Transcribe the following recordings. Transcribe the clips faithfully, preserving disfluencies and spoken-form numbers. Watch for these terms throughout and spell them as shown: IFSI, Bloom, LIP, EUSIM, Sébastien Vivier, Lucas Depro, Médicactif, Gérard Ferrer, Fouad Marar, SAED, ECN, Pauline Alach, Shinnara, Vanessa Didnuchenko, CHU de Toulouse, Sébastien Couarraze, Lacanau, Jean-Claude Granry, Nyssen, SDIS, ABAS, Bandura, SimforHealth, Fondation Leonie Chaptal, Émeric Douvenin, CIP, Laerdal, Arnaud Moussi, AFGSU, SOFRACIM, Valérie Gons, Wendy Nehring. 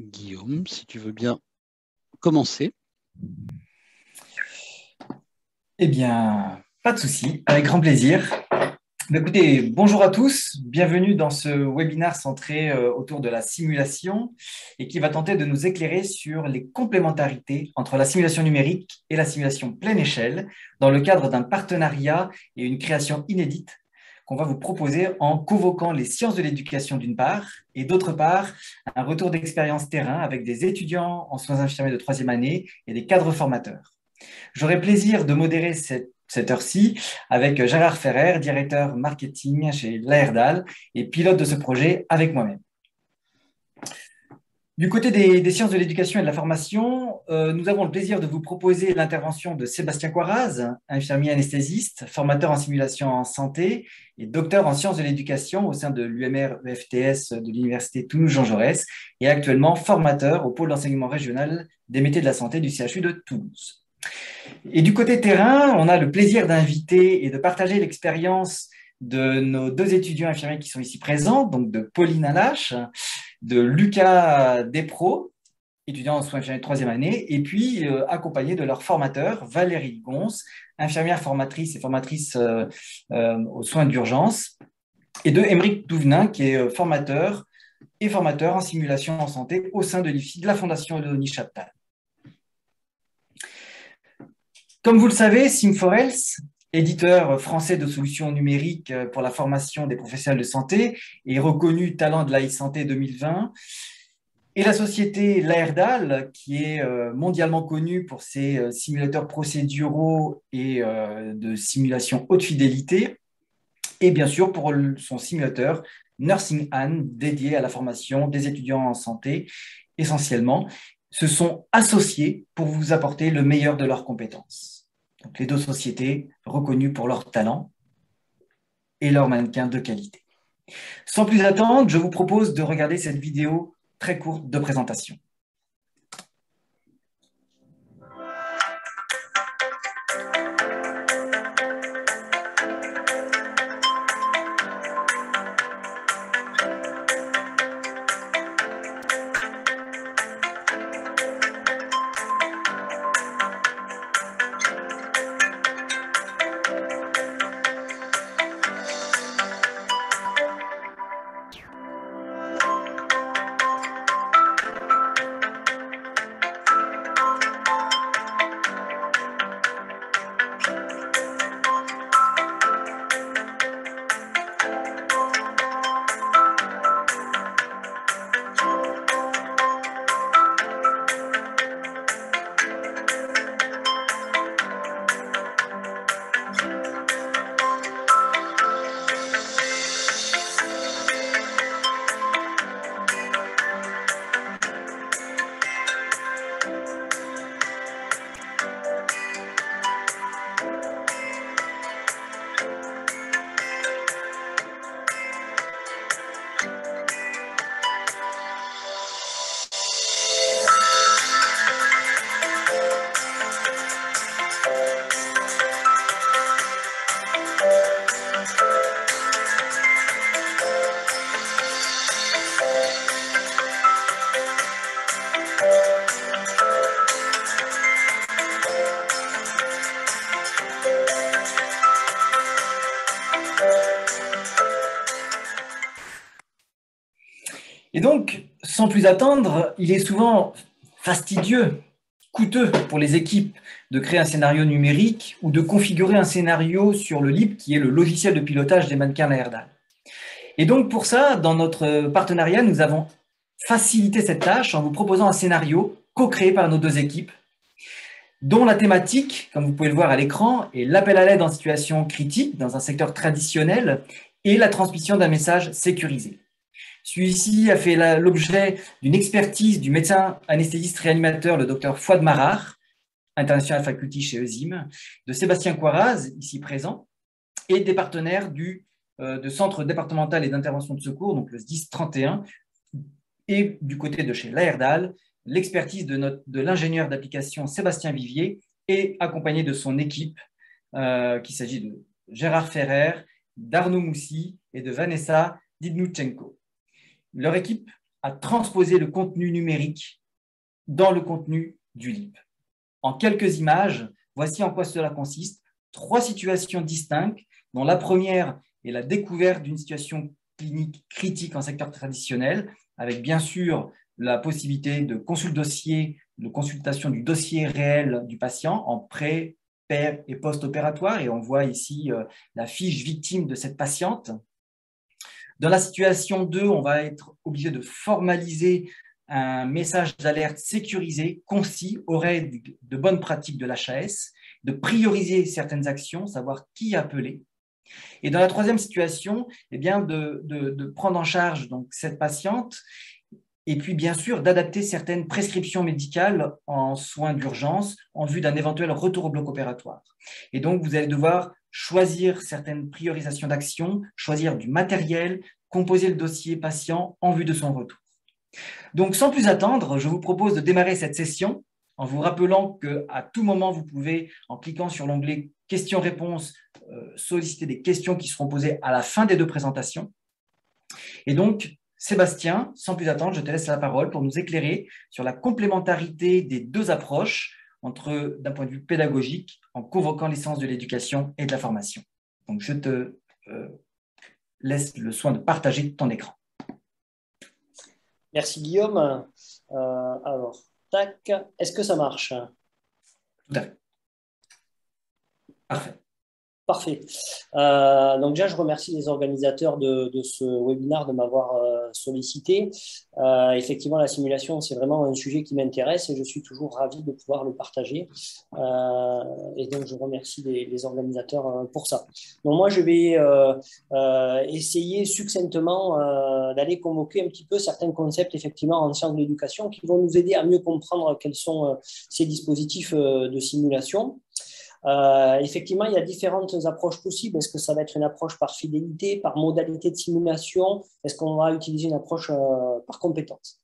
Guillaume, si tu veux bien commencer. Eh bien, pas de souci, avec grand plaisir. Écoutez, bonjour à tous, bienvenue dans ce webinaire centré autour de la simulation et qui va tenter de nous éclairer sur les complémentarités entre la simulation numérique et la simulation pleine échelle dans le cadre d'un partenariat et une création inédite qu'on va vous proposer en convoquant les sciences de l'éducation d'une part et d'autre part un retour d'expérience terrain avec des étudiants en soins infirmiers de troisième année et des cadres formateurs. J'aurai plaisir de modérer cette cette heure-ci, avec Gérard Ferrer, directeur marketing chez Laerdal et pilote de ce projet avec moi-même. Du côté des, des sciences de l'éducation et de la formation, euh, nous avons le plaisir de vous proposer l'intervention de Sébastien Couarraze, infirmier anesthésiste, formateur en simulation en santé et docteur en sciences de l'éducation au sein de l'U M R E F T S de l'Université Toulouse Jean Jaurès et actuellement formateur au pôle d'enseignement régional des métiers de la santé du C H U de Toulouse. Et du côté terrain, on a le plaisir d'inviter et de partager l'expérience de nos deux étudiants infirmiers qui sont ici présents, donc de Pauline Alach, de Lucas Depro, étudiant en soins infirmiers de troisième année, et puis euh, accompagné de leur formateur, Valérie Gons, infirmière formatrice et formatrice euh, euh, aux soins d'urgence, et de Émeric Douvenin, qui est formateur et formateur en simulation en santé au sein de l'I F I de la Fondation Leonie Chaptal. Comme vous le savez, SimforHealth, éditeur français de solutions numériques pour la formation des professionnels de santé et reconnu talent de l'A I Santé deux mille vingt, et la société Laerdal, qui est mondialement connue pour ses simulateurs procéduraux et de simulation haute fidélité, et bien sûr pour son simulateur Nursing Anne, dédié à la formation des étudiants en santé essentiellement, se sont associés pour vous apporter le meilleur de leurs compétences. Donc, les deux sociétés reconnues pour leur talent et leurs mannequins de qualité. Sans plus attendre, je vous propose de regarder cette vidéo très courte de présentation. Et donc, sans plus attendre, il est souvent fastidieux, coûteux pour les équipes de créer un scénario numérique ou de configurer un scénario sur le L I P, qui est le logiciel de pilotage des mannequins Laerdal. Et donc, pour ça, dans notre partenariat, nous avons facilité cette tâche en vous proposant un scénario co-créé par nos deux équipes, dont la thématique, comme vous pouvez le voir à l'écran, est l'appel à l'aide en situation critique dans un secteur traditionnel et la transmission d'un message sécurisé. Celui-ci a fait l'objet d'une expertise du médecin anesthésiste réanimateur, le docteur Fouad Marar, International Faculty chez EUSIM, de Sébastien Couarraze, ici présent, et des partenaires du euh, de Centre départemental et d'intervention de secours, donc le S D I S trente et un, et du côté de chez Laerdal, l'expertise de, notre, de l'ingénieur d'application Sébastien Vivier, et accompagné de son équipe, euh, qu'il s'agit de Gérard Ferrer, d'Arnaud Moussi et de Vanessa Didnuchenko. Leur équipe à transposer le contenu numérique dans le contenu du L I P. En quelques images, voici en quoi cela consiste. Trois situations distinctes, dont la première est la découverte d'une situation clinique critique en secteur traditionnel, avec bien sûr la possibilité de consulter le dossier, de consultation du dossier réel du patient en pré, père et post-opératoire, et on voit ici euh, la fiche victime de cette patiente. Dans la situation deux, on va être obligé de formaliser un message d'alerte sécurisé, concis, aux règles de bonne pratique de l'H A S, de prioriser certaines actions, savoir qui appeler. Et dans la troisième situation, eh bien de, de, de prendre en charge donc, cette patiente, et puis bien sûr d'adapter certaines prescriptions médicales en soins d'urgence en vue d'un éventuel retour au bloc opératoire. Et donc vous allez devoir choisir certaines priorisations d'actions, choisir du matériel, composer le dossier patient en vue de son retour. Donc sans plus attendre, je vous propose de démarrer cette session en vous rappelant qu'à tout moment vous pouvez, en cliquant sur l'onglet questions-réponses, euh, solliciter des questions qui seront posées à la fin des deux présentations. Et donc Sébastien, sans plus attendre, je te laisse la parole pour nous éclairer sur la complémentarité des deux approches entre, d'un point de vue pédagogique, en convoquant les sciences de l'éducation et de la formation. Donc, je te euh, laisse le soin de partager ton écran. Merci Guillaume. Euh, alors, tac, est-ce que ça marche? Tout à fait. Parfait. Parfait. Euh, donc déjà, je remercie les organisateurs de, de ce webinaire de m'avoir euh, sollicité. Euh, effectivement, la simulation, c'est vraiment un sujet qui m'intéresse et je suis toujours ravi de pouvoir le partager. Euh, et donc, je remercie les, les organisateurs euh, pour ça. Donc moi, je vais euh, euh, essayer succinctement euh, d'aller convoquer un petit peu certains concepts, effectivement, en sciences de l'éducation qui vont nous aider à mieux comprendre quels sont euh, ces dispositifs euh, de simulation. Euh, effectivement, il y a différentes approches possibles. Est-ce que ça va être une approche par fidélité, par modalité de simulation? Est-ce qu'on va utiliser une approche euh, par compétence?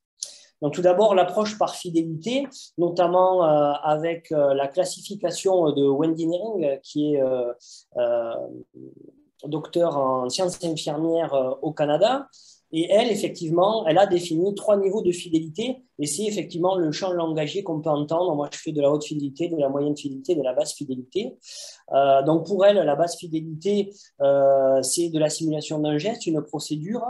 Donc, tout d'abord, l'approche par fidélité, notamment euh, avec euh, la classification de Wendy Nehring, qui est euh, euh, docteur en sciences infirmières euh, au Canada. Et elle, effectivement, elle a défini trois niveaux de fidélité et c'est effectivement le champ langagier qu'on peut entendre. Moi, je fais de la haute fidélité, de la moyenne fidélité, de la basse fidélité. Euh, donc, pour elle, la basse fidélité, euh, c'est de la simulation d'un geste, une procédure.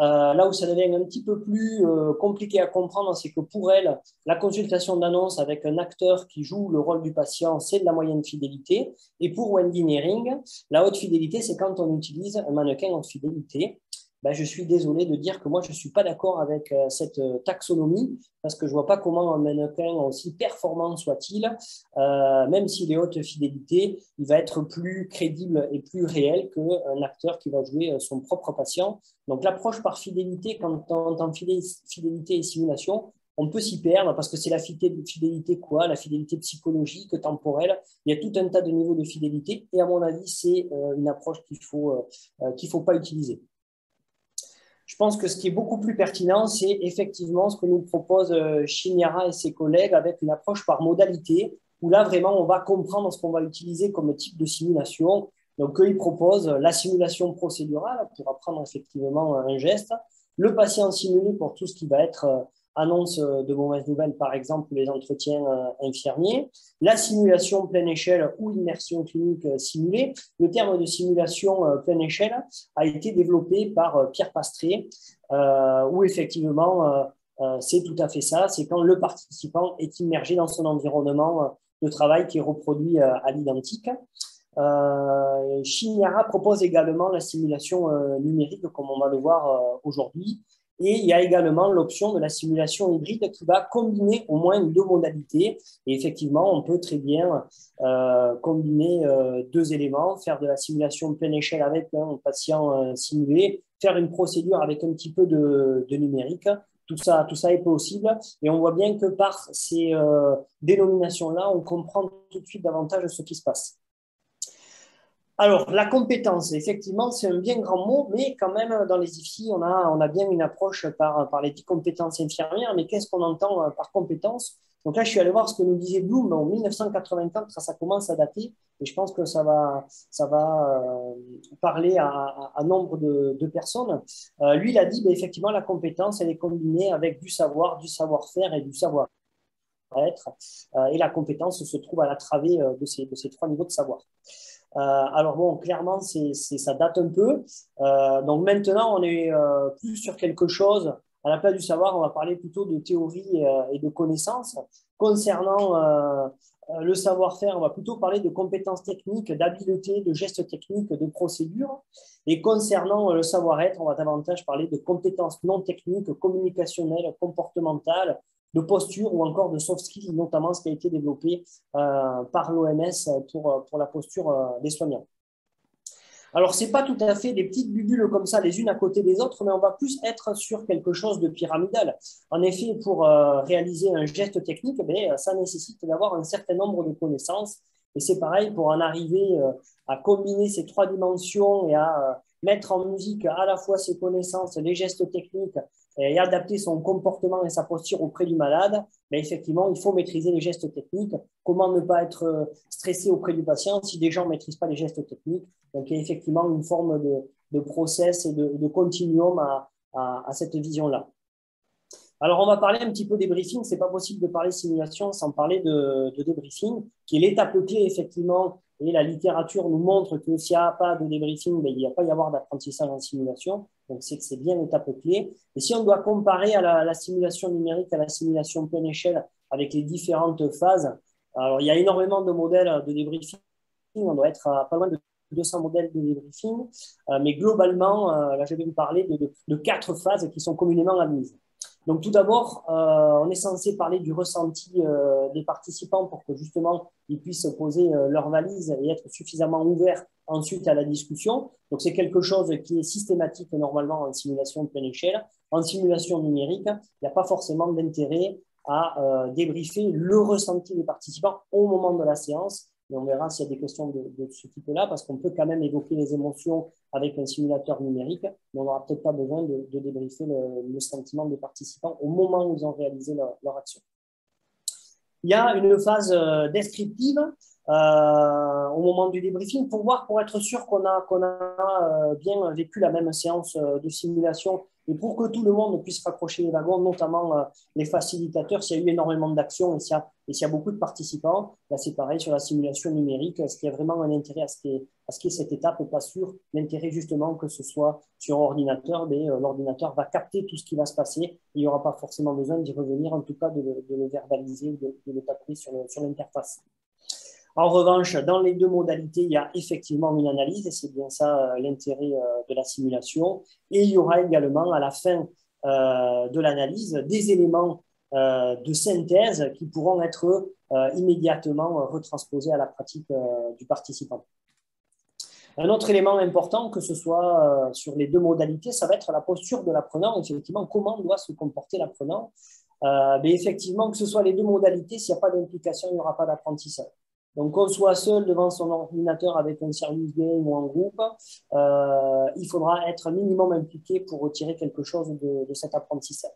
Euh, là où ça devient un petit peu plus euh, compliqué à comprendre, c'est que pour elle, la consultation d'annonce avec un acteur qui joue le rôle du patient, c'est de la moyenne fidélité. Et pour Wendy Nehring, la haute fidélité, c'est quand on utilise un mannequin en fidélité. Ben, je suis désolé de dire que moi, je ne suis pas d'accord avec euh, cette euh, taxonomie parce que je ne vois pas comment un mannequin aussi performant soit-il, euh, même s'il est haute fidélité, il va être plus crédible et plus réel qu'un acteur qui va jouer euh, son propre patient. Donc, l'approche par fidélité, quand on entend fidélité et simulation, on peut s'y perdre parce que c'est la fidélité quoi? La fidélité psychologique, temporelle. Il y a tout un tas de niveaux de fidélité et à mon avis, c'est euh, une approche qu'il ne faut, euh, qu'il ne faut pas utiliser. Je pense que ce qui est beaucoup plus pertinent, c'est effectivement ce que nous propose Shinnara et ses collègues avec une approche par modalité, où là, vraiment, on va comprendre ce qu'on va utiliser comme type de simulation. Donc, eux, ils proposent la simulation procédurale pour apprendre effectivement un geste, le patient simulé pour tout ce qui va être annonce de mauvaises nouvelles, par exemple, les entretiens infirmiers, la simulation pleine échelle ou l'immersion clinique simulée. Le terme de simulation pleine échelle a été développé par Pierre Pastré, euh, où effectivement, euh, c'est tout à fait ça, c'est quand le participant est immergé dans son environnement de travail qui est reproduit à l'identique. Euh, Shinnara propose également la simulation euh, numérique, comme on va le voir euh, aujourd'hui. Et il y a également l'option de la simulation hybride qui va combiner au moins deux modalités. Et effectivement, on peut très bien euh, combiner euh, deux éléments, faire de la simulation pleine échelle avec un patient euh, simulé, faire une procédure avec un petit peu de, de numérique. Tout ça, tout ça est possible. Et on voit bien que par ces euh, dénominations-là, on comprend tout de suite davantage ce qui se passe. Alors, la compétence, effectivement, c'est un bien grand mot, mais quand même, dans les I F I, on a, on a bien une approche par, par les dix compétences infirmières, mais qu'est-ce qu'on entend par compétence? Donc là, je suis allé voir ce que nous disait Bloom en mille neuf cent quatre-vingt-quatre, ça commence à dater, Et je pense que ça va, ça va euh, parler à, à, à nombre de, de personnes. Euh, lui, il a dit, bah, effectivement, la compétence, elle est combinée avec du savoir, du savoir-faire et du savoir-être. Euh, et la compétence se trouve à la travée de ces, de ces trois niveaux de savoir. Euh, alors bon, clairement, c'est, c'est, ça date un peu. Euh, donc maintenant, on est euh, plus sur quelque chose. À la place du savoir, on va parler plutôt de théorie euh, et de connaissances. Concernant euh, le savoir-faire, on va plutôt parler de compétences techniques, d'habileté, de gestes techniques, de procédures. Et concernant euh, le savoir-être, on va davantage parler de compétences non techniques, communicationnelles, comportementales, de posture ou encore de soft skills, notamment ce qui a été développé euh, par l'O M S pour, pour la posture euh, des soignants. Alors, ce n'est pas tout à fait des petites bulles comme ça, les unes à côté des autres, mais on va plus être sur quelque chose de pyramidal. En effet, pour euh, réaliser un geste technique, ben, ça nécessite d'avoir un certain nombre de connaissances. Et c'est pareil, pour en arriver euh, à combiner ces trois dimensions et à euh, mettre en musique à la fois ses connaissances, les gestes techniques et adapter son comportement et sa posture auprès du malade, ben effectivement, il faut maîtriser les gestes techniques. Comment ne pas être stressé auprès du patient si des gens ne maîtrisent pas les gestes techniques? Donc, il y a effectivement une forme de, de process et de, de continuum à, à, à cette vision-là. Alors, on va parler un petit peu des briefings. Ce n'est pas possible de parler simulation sans parler de, de débriefing, qui est l'étape clé, effectivement. Et la littérature nous montre que s'il n'y a pas de débriefing, ben, il n'y a pas y avoir d'apprentissage en simulation. Donc, c'est que c'est bien l'étape clé. Et si on doit comparer à la, la simulation numérique, à la simulation pleine échelle, avec les différentes phases, alors il y a énormément de modèles de débriefing. On doit être à pas loin de deux cents modèles de débriefing. Euh, mais globalement, euh, là, je vais vous parler de, de, de quatre phases qui sont communément admises. Donc, tout d'abord, euh, on est censé parler du ressenti euh, des participants pour que, justement, ils puissent poser euh, leur valise et être suffisamment ouverts ensuite à la discussion. Donc, c'est quelque chose qui est systématique, normalement, en simulation de pleine échelle. En simulation numérique, il n'y a pas forcément d'intérêt à euh, débriefer le ressenti des participants au moment de la séance. Et on verra s'il y a des questions de, de ce type-là, parce qu'on peut quand même évoquer les émotions avec un simulateur numérique, mais on n'aura peut-être pas besoin de, de débriefer le, le sentiment des participants au moment où ils ont réalisé leur, leur action. Il y a une phase descriptive euh, au moment du débriefing pour voir, pour être sûr qu'on a, qu'on a bien vécu la même séance de simulation et pour que tout le monde puisse raccrocher les wagons, notamment les facilitateurs, s'il y a eu énormément d'actions et s'il y a, et s'il y a beaucoup de participants. Là, c'est pareil sur la simulation numérique. Est-ce qu'il y a vraiment un intérêt à ce qu'il y ait, à ce qu'il y ait cette étape? Pas sûr. L'intérêt, justement, que ce soit sur ordinateur, mais l'ordinateur va capter tout ce qui va se passer. Il n'y aura pas forcément besoin d'y revenir, en tout cas de le, de le verbaliser, de, de le taper sur, le, sur l'interface. En revanche, dans les deux modalités, il y a effectivement une analyse, et c'est bien ça euh, l'intérêt euh, de la simulation. Et il y aura également, à la fin euh, de l'analyse, des éléments euh, de synthèse qui pourront être euh, immédiatement euh, retransposés à la pratique euh, du participant. Un autre élément important, que ce soit euh, sur les deux modalités, ça va être la posture de l'apprenant, effectivement, comment doit se comporter l'apprenant. Euh, mais effectivement, que ce soit les deux modalités, s'il n'y a pas d'implication, il n'y aura pas d'apprentissage. Donc, qu'on soit seul devant son ordinateur avec un service game ou en groupe, euh, il faudra être minimum impliqué pour retirer quelque chose de, de cet apprentissage.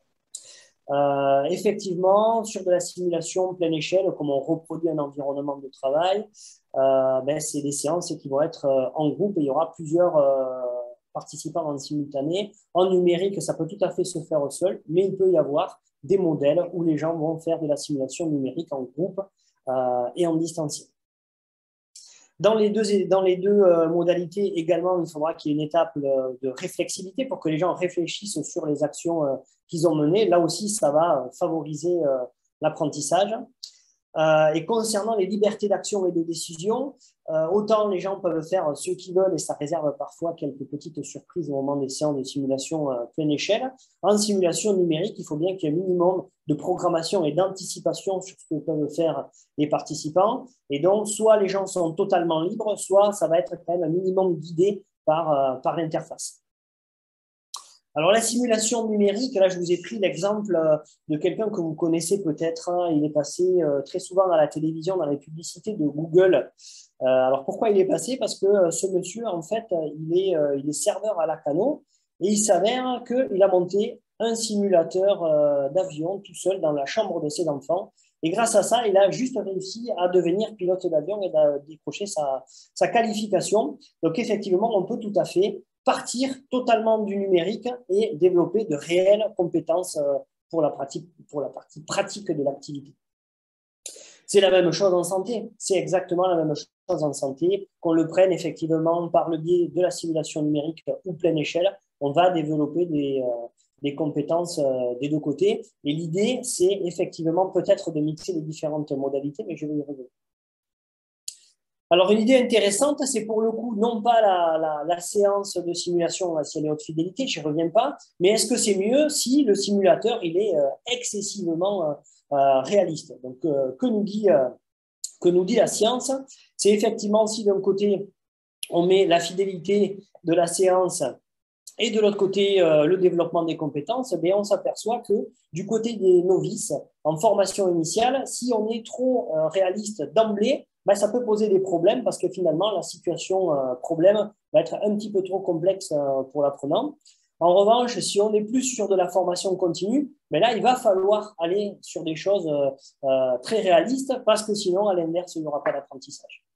Euh, effectivement, sur de la simulation pleine échelle, comme on reproduit un environnement de travail, euh, ben, c'est des séances qui vont être euh, en groupe et il y aura plusieurs euh, participants en simultané. En numérique, ça peut tout à fait se faire seul, mais il peut y avoir des modèles où les gens vont faire de la simulation numérique en groupe Euh, et en distanciel. Dans les deux, dans les deux euh, modalités également, il faudra qu'il y ait une étape euh, de réflexivité pour que les gens réfléchissent sur les actions euh, qu'ils ont menées. Là aussi, ça va euh, favoriser euh, l'apprentissage. Euh, et concernant les libertés d'action et de décision, euh, autant les gens peuvent faire ce qu'ils veulent et ça réserve parfois quelques petites surprises au moment des séances de simulation euh, pleine échelle. En simulation numérique, il faut bien qu'il y ait un minimum de programmation et d'anticipation sur ce que peuvent faire les participants. Et donc, soit les gens sont totalement libres, soit ça va être quand même un minimum guidé par, euh, par l'interface. Alors, la simulation numérique, là, je vous ai pris l'exemple de quelqu'un que vous connaissez peut-être. Il est passé très souvent à la télévision, dans les publicités de Google. Alors, pourquoi il est passé? Parce que ce monsieur, en fait, il est, il est serveur à Lacanau et il s'avère qu'il a monté un simulateur d'avion tout seul dans la chambre de ses enfants. Et grâce à ça, il a juste réussi à devenir pilote d'avion et à décrocher sa, sa qualification. Donc, effectivement, on peut tout à fait partir totalement du numérique et développer de réelles compétences pour la pratique, pour la partie pratique de l'activité. C'est la même chose en santé. C'est exactement la même chose en santé. Qu'on le prenne effectivement par le biais de la simulation numérique ou pleine échelle, on va développer des, euh, des compétences euh, des deux côtés. Et l'idée, c'est effectivement peut-être de mixer les différentes modalités, mais je vais y revenir. Alors, une idée intéressante, c'est pour le coup, non pas la, la, la séance de simulation, si elle est haute fidélité, je n'y reviens pas, mais est-ce que c'est mieux si le simulateur, il est euh, excessivement... Euh, Euh, réaliste. Donc, euh, que, nous dit, euh, que nous dit la science? C'est effectivement si d'un côté, on met la fidélité de la séance et de l'autre côté, euh, le développement des compétences, eh bien, on s'aperçoit que du côté des novices en formation initiale, si on est trop euh, réaliste d'emblée, ben, ça peut poser des problèmes parce que finalement, la situation euh, problème va être un petit peu trop complexe euh, pour l'apprenant. En revanche, si on est plus sur de la formation continue, mais là, il va falloir aller sur des choses euh, très réalistes parce que sinon, à l'inverse, il n'y aura pas d'apprentissage.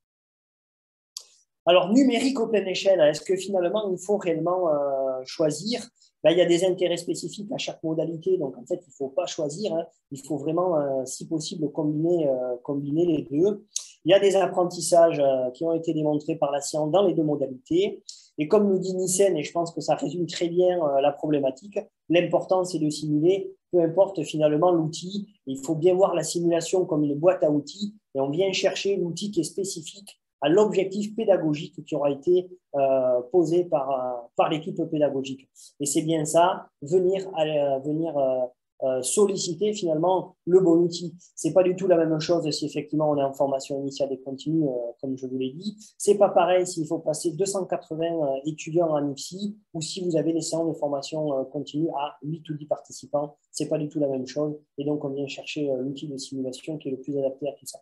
Alors, numérique au pleine échelle, est-ce que finalement, il faut réellement euh, choisir? Là, il y a des intérêts spécifiques à chaque modalité, donc en fait, il ne faut pas choisir, hein. Il faut vraiment, euh, si possible, combiner, euh, combiner les deux. Il y a des apprentissages euh, qui ont été démontrés par la science dans les deux modalités. Et comme nous dit Nyssen, et je pense que ça résume très bien euh, la problématique, l'important c'est de simuler, peu importe finalement l'outil. Il faut bien voir la simulation comme une boîte à outils et on vient chercher l'outil qui est spécifique à l'objectif pédagogique qui aura été euh, posé par, euh, par l'équipe pédagogique. Et c'est bien ça, venir, euh, venir euh, euh, solliciter finalement le bon outil. Ce n'est pas du tout la même chose si effectivement on est en formation initiale et continue, euh, comme je vous l'ai dit. Ce n'est pas pareil s'il faut passer deux cent quatre-vingts euh, étudiants en I F S I ou si vous avez des séances de formation euh, continue à huit ou dix participants. Ce n'est pas du tout la même chose. Et donc, on vient chercher euh, l'outil de simulation qui est le plus adapté à tout ça.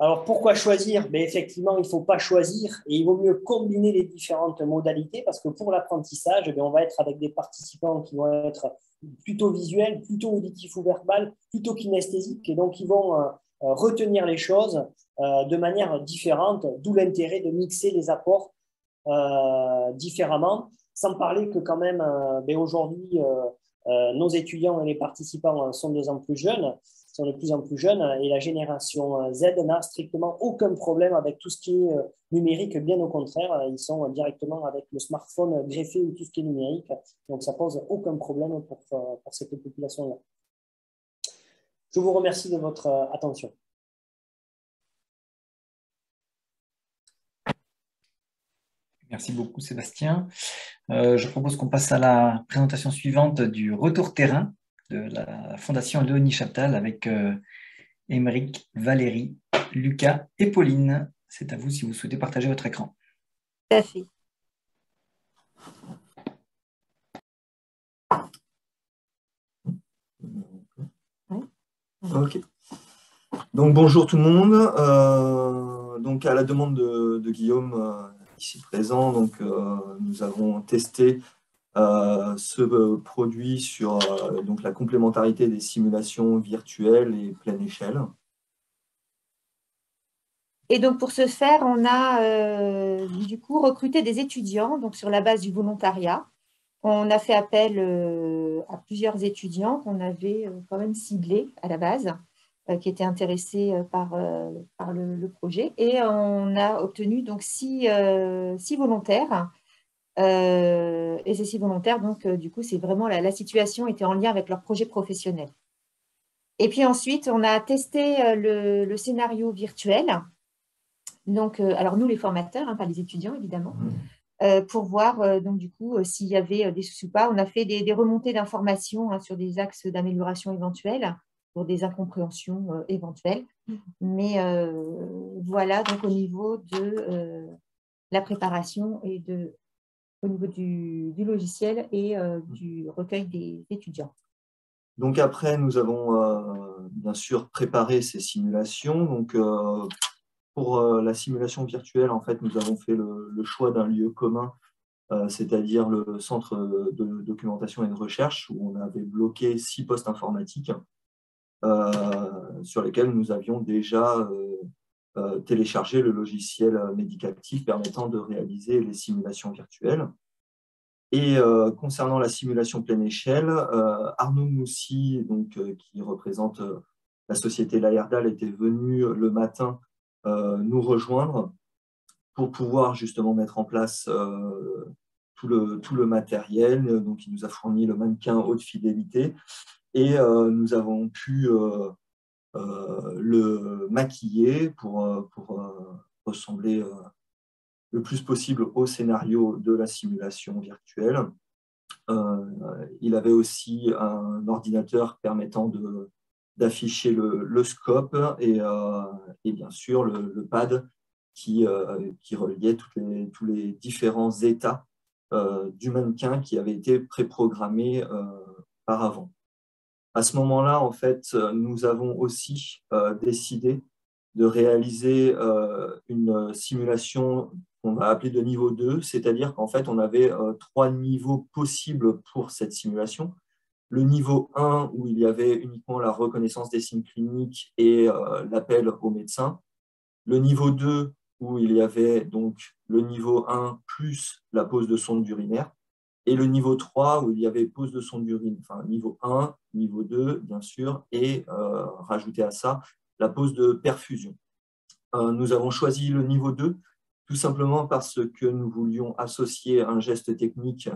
Alors, pourquoi choisir? Ben, effectivement, il ne faut pas choisir et il vaut mieux combiner les différentes modalités parce que pour l'apprentissage, ben, on va être avec des participants qui vont être plutôt visuels, plutôt auditifs ou verbal, plutôt kinesthésiques et donc ils vont euh, retenir les choses euh, de manière différente, d'où l'intérêt de mixer les apports euh, différemment, sans parler que quand même, euh, ben, aujourd'hui, euh, euh, nos étudiants et les participants euh, sont de plus en plus jeunes. sont de plus en plus jeunes et la génération Z n'a strictement aucun problème avec tout ce qui est numérique, bien au contraire, ils sont directement avec le smartphone greffé ou tout ce qui est numérique, donc ça pose aucun problème pour, pour cette population-là. Je vous remercie de votre attention. Merci beaucoup Sébastien. Euh, je propose qu'on passe à la présentation suivante du retour terrain de la Fondation Leonie Chaptal avec euh, Émeric, Valérie, Lucas et Pauline. C'est à vous si vous souhaitez partager votre écran. Tout à fait. Ok. Donc bonjour tout le monde. Euh, donc à la demande de, de Guillaume euh, ici présent, donc euh, nous avons testé Euh, ce euh, produit sur euh, donc la complémentarité des simulations virtuelles et pleine échelle. Et donc pour ce faire, on a euh, du coup recruté des étudiants donc sur la base du volontariat. On a fait appel euh, à plusieurs étudiants qu'on avait euh, quand même ciblés à la base, euh, qui étaient intéressés euh, par, euh, par le, le projet. Et on a obtenu donc six, euh, six volontaires. Euh, et c'est si volontaire, donc euh, du coup, c'est vraiment la, la situation était en lien avec leur projet professionnel. Et puis ensuite, on a testé euh, le, le scénario virtuel. Donc, euh, alors nous, les formateurs, hein, pas les étudiants évidemment, euh, pour voir euh, donc du coup euh, s'il y avait euh, des soucis ou pas. On a fait des, des remontées d'informations hein, sur des axes d'amélioration éventuels pour des incompréhensions euh, éventuelles. Mais euh, voilà, donc au niveau de euh, la préparation et de au niveau du, du logiciel et euh, du recueil des étudiants. Donc après, nous avons euh, bien sûr préparé ces simulations. Donc euh, pour euh, la simulation virtuelle, en fait, nous avons fait le, le choix d'un lieu commun, euh, c'est-à-dire le centre de documentation et de recherche, où on avait bloqué six postes informatiques. euh, sur lesquels nous avions déjà euh, euh, téléchargé le logiciel Médicactif permettant de réaliser les simulations virtuelles. Et euh, concernant la simulation pleine échelle, euh, Arnaud Moussi, donc, euh, qui représente euh, la société Laerdal, était venu le matin euh, nous rejoindre pour pouvoir justement mettre en place euh, tout, le, tout le matériel. Donc, il nous a fourni le mannequin haute fidélité et euh, nous avons pu euh, euh, le maquiller pour, pour euh, ressembler euh, le plus possible au scénario de la simulation virtuelle. Euh, il avait aussi un ordinateur permettant de, d'afficher le, le scope et, euh, et bien sûr le, le pad qui, euh, qui reliait toutes les, tous les différents états euh, du mannequin qui avait été préprogrammé euh, par avant. À ce moment-là, en fait, nous avons aussi euh, décidé de réaliser euh, une simulation qu'on va appeler de niveau deux, c'est-à-dire qu'en fait, on avait euh, trois niveaux possibles pour cette simulation. Le niveau un, où il y avait uniquement la reconnaissance des signes cliniques et euh, l'appel au médecin. Le niveau deux, où il y avait donc le niveau un plus la pose de sonde urinaire. Et le niveau trois, où il y avait pose de sonde urine, enfin niveau un, niveau deux, bien sûr, et euh, rajouté à ça, la pose de perfusion. Euh, nous avons choisi le niveau deux, tout simplement parce que nous voulions associer un geste technique,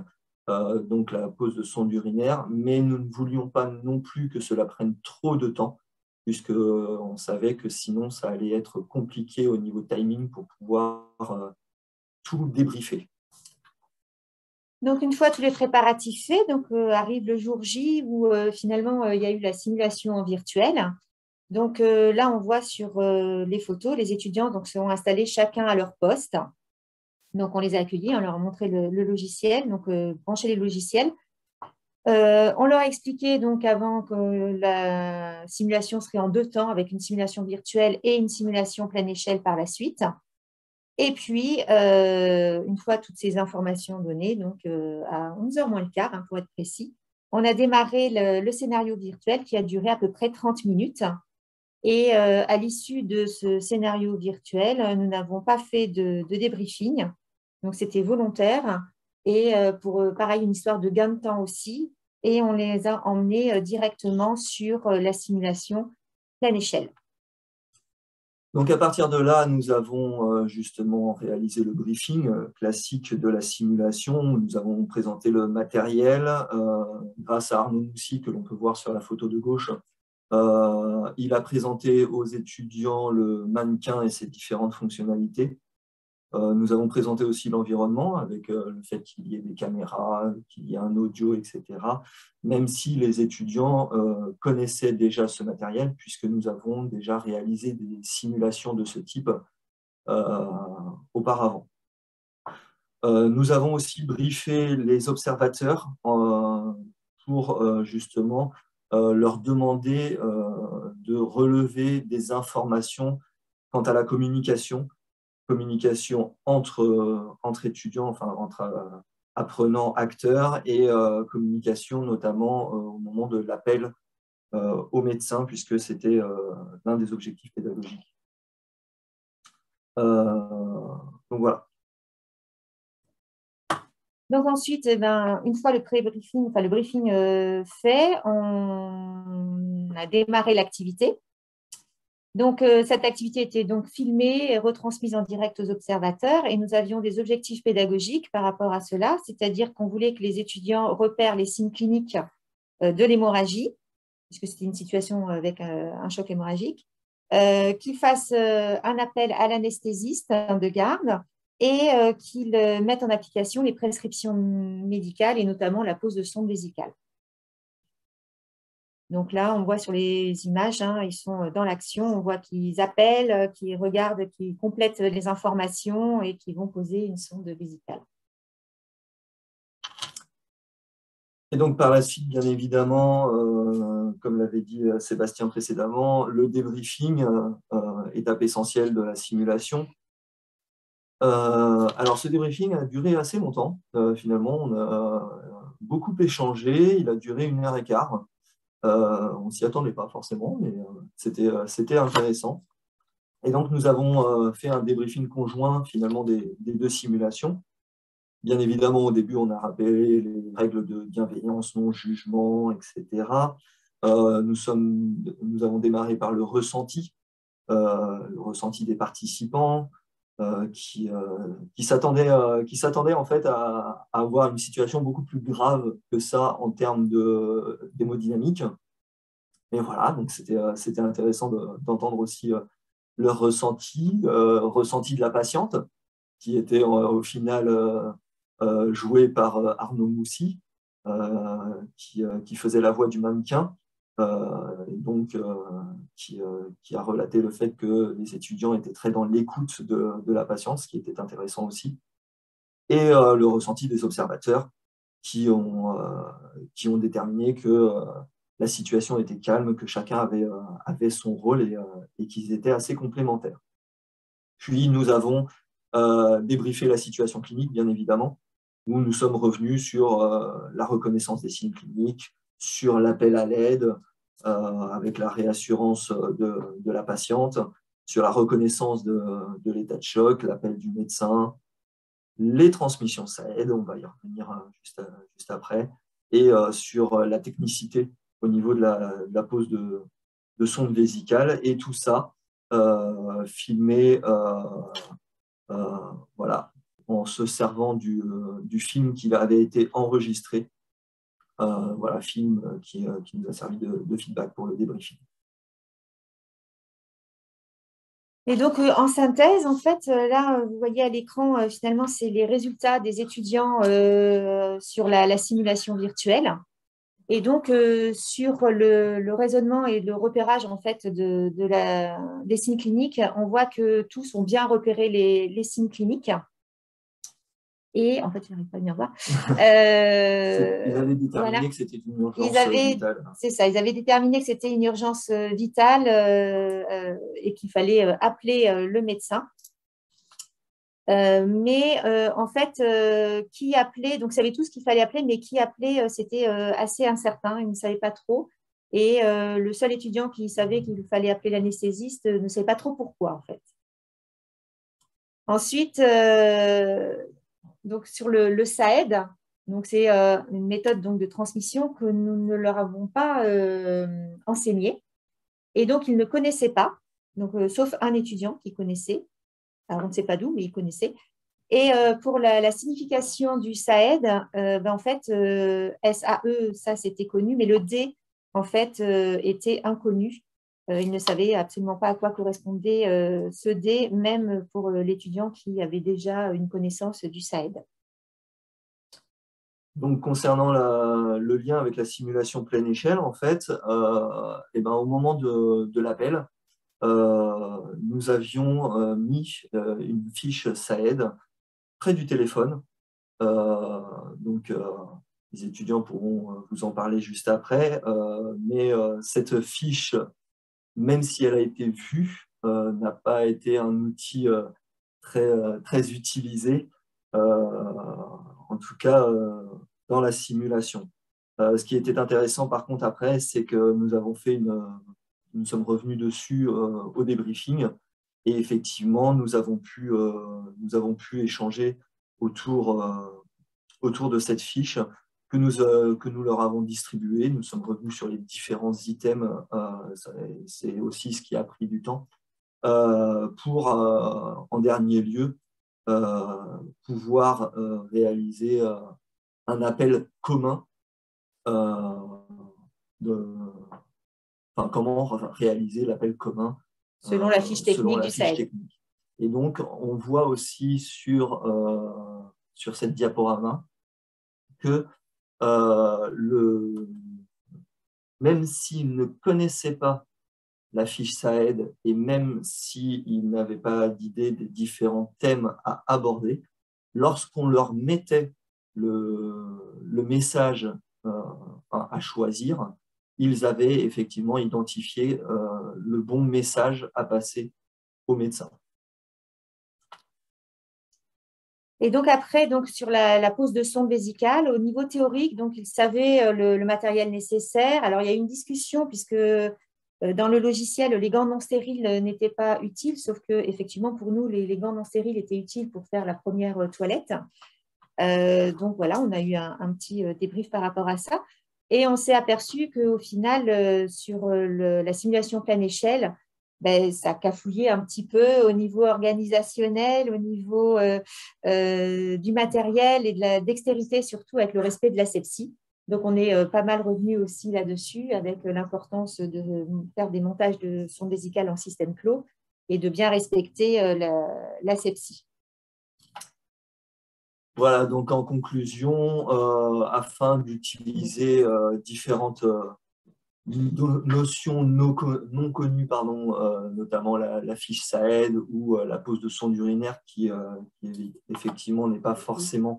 euh, donc la pose de sonde urinaire, mais nous ne voulions pas non plus que cela prenne trop de temps, puisqu'on savait que sinon ça allait être compliqué au niveau timing pour pouvoir euh, tout débriefer. Donc une fois tous les préparatifs faits, donc, euh, arrive le jour J où euh, finalement euh, il y a eu la simulation en virtuel. Donc euh, là, on voit sur euh, les photos, les étudiants donc, seront installés chacun à leur poste. Donc on les a accueillis, on leur a montré le, le logiciel, donc euh, branché les logiciels. Euh, on leur a expliqué donc, avant que la simulation serait en deux temps, avec une simulation virtuelle et une simulation pleine échelle par la suite. Et puis, euh, une fois toutes ces informations données, donc euh, à onze heures moins le quart, hein, pour être précis, on a démarré le, le scénario virtuel qui a duré à peu près trente minutes. Et euh, à l'issue de ce scénario virtuel, nous n'avons pas fait de, de débriefing, donc c'était volontaire, et euh, pour pareil une histoire de gain de temps aussi, et on les a emmenés euh, directement sur euh, la simulation pleine échelle. Donc à partir de là, nous avons euh, justement réalisé le briefing euh, classique de la simulation, nous avons présenté le matériel euh, grâce à Arnaud Moussi que l'on peut voir sur la photo de gauche. Euh, il a présenté aux étudiants le mannequin et ses différentes fonctionnalités. Euh, nous avons présenté aussi l'environnement avec euh, le fait qu'il y ait des caméras, qu'il y ait un audio, et cetera. Même si les étudiants euh, connaissaient déjà ce matériel puisque nous avons déjà réalisé des simulations de ce type euh, auparavant. Euh, nous avons aussi briefé les observateurs euh, pour euh, justement... Euh, leur demander euh, de relever des informations quant à la communication, communication entre, euh, entre étudiants, enfin entre euh, apprenants, acteurs, et euh, communication notamment euh, au moment de l'appel euh, aux médecins, puisque c'était euh, l'un des objectifs pédagogiques. Euh, donc voilà. Donc ensuite, eh ben, une fois le pré-briefing, enfin le briefing euh, fait, on a démarré l'activité. Donc euh, cette activité était donc filmée et retransmise en direct aux observateurs et nous avions des objectifs pédagogiques par rapport à cela, c'est-à-dire qu'on voulait que les étudiants repèrent les signes cliniques euh, de l'hémorragie, puisque c'était une situation avec euh, un choc hémorragique, euh, qu'ils fassent euh, un appel à l'anesthésiste de garde, et euh, qu'ils euh, mettent en application les prescriptions médicales et notamment la pose de sonde vésicale. Donc là, on voit sur les images, hein, ils sont dans l'action, on voit qu'ils appellent, qu'ils regardent, qu'ils complètent les informations et qu'ils vont poser une sonde vésicale. Et donc par la suite, bien évidemment, euh, comme l'avait dit Sébastien précédemment, le débriefing, euh, étape essentielle de la simulation. Euh, alors ce débriefing a duré assez longtemps, euh, finalement on a beaucoup échangé, il a duré une heure et quart Euh, on ne s'y attendait pas forcément, mais euh, c'était euh, c'était intéressant. Et donc, nous avons euh, fait un débriefing conjoint, finalement, des, des deux simulations. Bien évidemment, au début, on a rappelé les règles de bienveillance, non-jugement, et cetera. Euh, nous, sommes, nous avons démarré par le ressenti, euh, le ressenti des participants euh, qui, euh, qui s'attendaient euh, en fait à, à avoir une situation beaucoup plus grave que ça en termes d'hémodynamique. Et voilà, donc c'était intéressant d'entendre de, aussi euh, leur ressenti, euh, ressenti de la patiente, qui était euh, au final euh, euh, joué par euh, Arnaud Moussi, euh, qui, euh, qui faisait la voix du mannequin, euh, et donc euh, qui, euh, qui a relaté le fait que les étudiants étaient très dans l'écoute de, de la patiente, ce qui était intéressant aussi, et euh, le ressenti des observateurs qui ont, euh, qui ont déterminé que euh, la situation était calme, que chacun avait, euh, avait son rôle et, euh, et qu'ils étaient assez complémentaires. Puis nous avons euh, débriefé la situation clinique, bien évidemment, où nous sommes revenus sur euh, la reconnaissance des signes cliniques, sur l'appel à l'aide, euh, avec la réassurance de, de la patiente, sur la reconnaissance de, de l'état de choc, l'appel du médecin, les transmissions S A E D, on va y revenir juste, juste après, et euh, sur la technicité au niveau de la, de la pose de, de sonde vésicale, et tout ça euh, filmé euh, euh, voilà, en se servant du, du film qui avait été enregistré, euh, voilà, film qui, qui nous a servi de, de feedback pour le débriefing. Et donc, euh, en synthèse, en fait, euh, là, vous voyez à l'écran, euh, finalement, c'est les résultats des étudiants euh, sur la, la simulation virtuelle. Et donc, euh, sur le, le raisonnement et le repérage en fait, de, de la, des signes cliniques, on voit que tous ont bien repéré les, les signes cliniques. Et en fait, je n'arrive pas à venir voir. Euh, ils avaient déterminé voilà. que c'était une urgence ils avaient, vitale. C'est ça, ils avaient déterminé que c'était une urgence vitale euh, euh, et qu'il fallait appeler euh, le médecin. Euh, mais euh, en fait, euh, qui appelait, donc ils savaient tous qu'il fallait appeler, mais qui appelait, euh, c'était euh, assez incertain, ils ne savaient pas trop. Et euh, le seul étudiant qui savait qu'il fallait appeler l'anesthésiste euh, ne savait pas trop pourquoi, en fait. Ensuite, euh, donc sur le, le S A E D, c'est euh, une méthode donc, de transmission que nous ne leur avons pas euh, enseignée. Et donc, ils ne connaissaient pas, donc, euh, sauf un étudiant qui connaissait. Alors, on ne sait pas d'où, mais ils connaissaient. Et euh, pour la, la signification du S A E D, euh, ben, en fait, euh, S A E, ça, c'était connu, mais le D, en fait, euh, était inconnu. Euh, ils ne savaient absolument pas à quoi correspondait euh, ce D, même pour euh, l'étudiant qui avait déjà une connaissance du S A E D. Donc, concernant la, le lien avec la simulation pleine échelle, en fait, euh, et ben, au moment de, de l'appel, Euh, nous avions euh, mis euh, une fiche S A E D près du téléphone. Euh, donc, euh, les étudiants pourront vous en parler juste après. Euh, mais euh, cette fiche, même si elle a été vue, euh, n'a pas été un outil euh, très, euh, très utilisé, euh, en tout cas euh, dans la simulation. Euh, ce qui était intéressant, par contre, après, c'est que nous avons fait une... Nous sommes revenus dessus euh, au débriefing et effectivement, nous avons pu, euh, nous avons pu échanger autour, euh, autour de cette fiche que nous, euh, que nous leur avons distribuée. Nous sommes revenus sur les différents items, euh, c'est aussi ce qui a pris du temps, euh, pour euh, en dernier lieu euh, pouvoir euh, réaliser euh, un appel commun euh, de... Enfin, comment réaliser l'appel commun selon euh, la fiche technique la du fiche technique. Et donc, on voit aussi sur, euh, sur cette diaporama que euh, le, même s'ils ne connaissaient pas la fiche S A E D et même s'ils n'avaient pas d'idée des différents thèmes à aborder, lorsqu'on leur mettait le, le message euh, à choisir, ils avaient effectivement identifié euh, le bon message à passer au médecin. Et donc après, donc sur la, la pose de sonde vésicale, au niveau théorique, donc ils savaient le, le matériel nécessaire. Alors, il y a eu une discussion puisque dans le logiciel, les gants non stériles n'étaient pas utiles, sauf que effectivement pour nous, les, les gants non stériles étaient utiles pour faire la première toilette. Euh, donc voilà, on a eu un, un petit débrief par rapport à ça. Et on s'est aperçu qu'au final, sur le, la simulation pleine échelle, ben, ça cafouillait un petit peu au niveau organisationnel, au niveau euh, euh, du matériel et de la dextérité, surtout avec le respect de l'asepsie. Donc, on est euh, pas mal revenu aussi là-dessus avec euh, l'importance de faire des montages de sondes vésicales en système clos et de bien respecter euh, la, l'asepsie. Voilà, donc en conclusion, euh, afin d'utiliser euh, différentes euh, no notions no con non connues, pardon, euh, notamment la, la fiche S A E D ou euh, la pose de sonde urinaire qui, euh, qui effectivement n'est pas forcément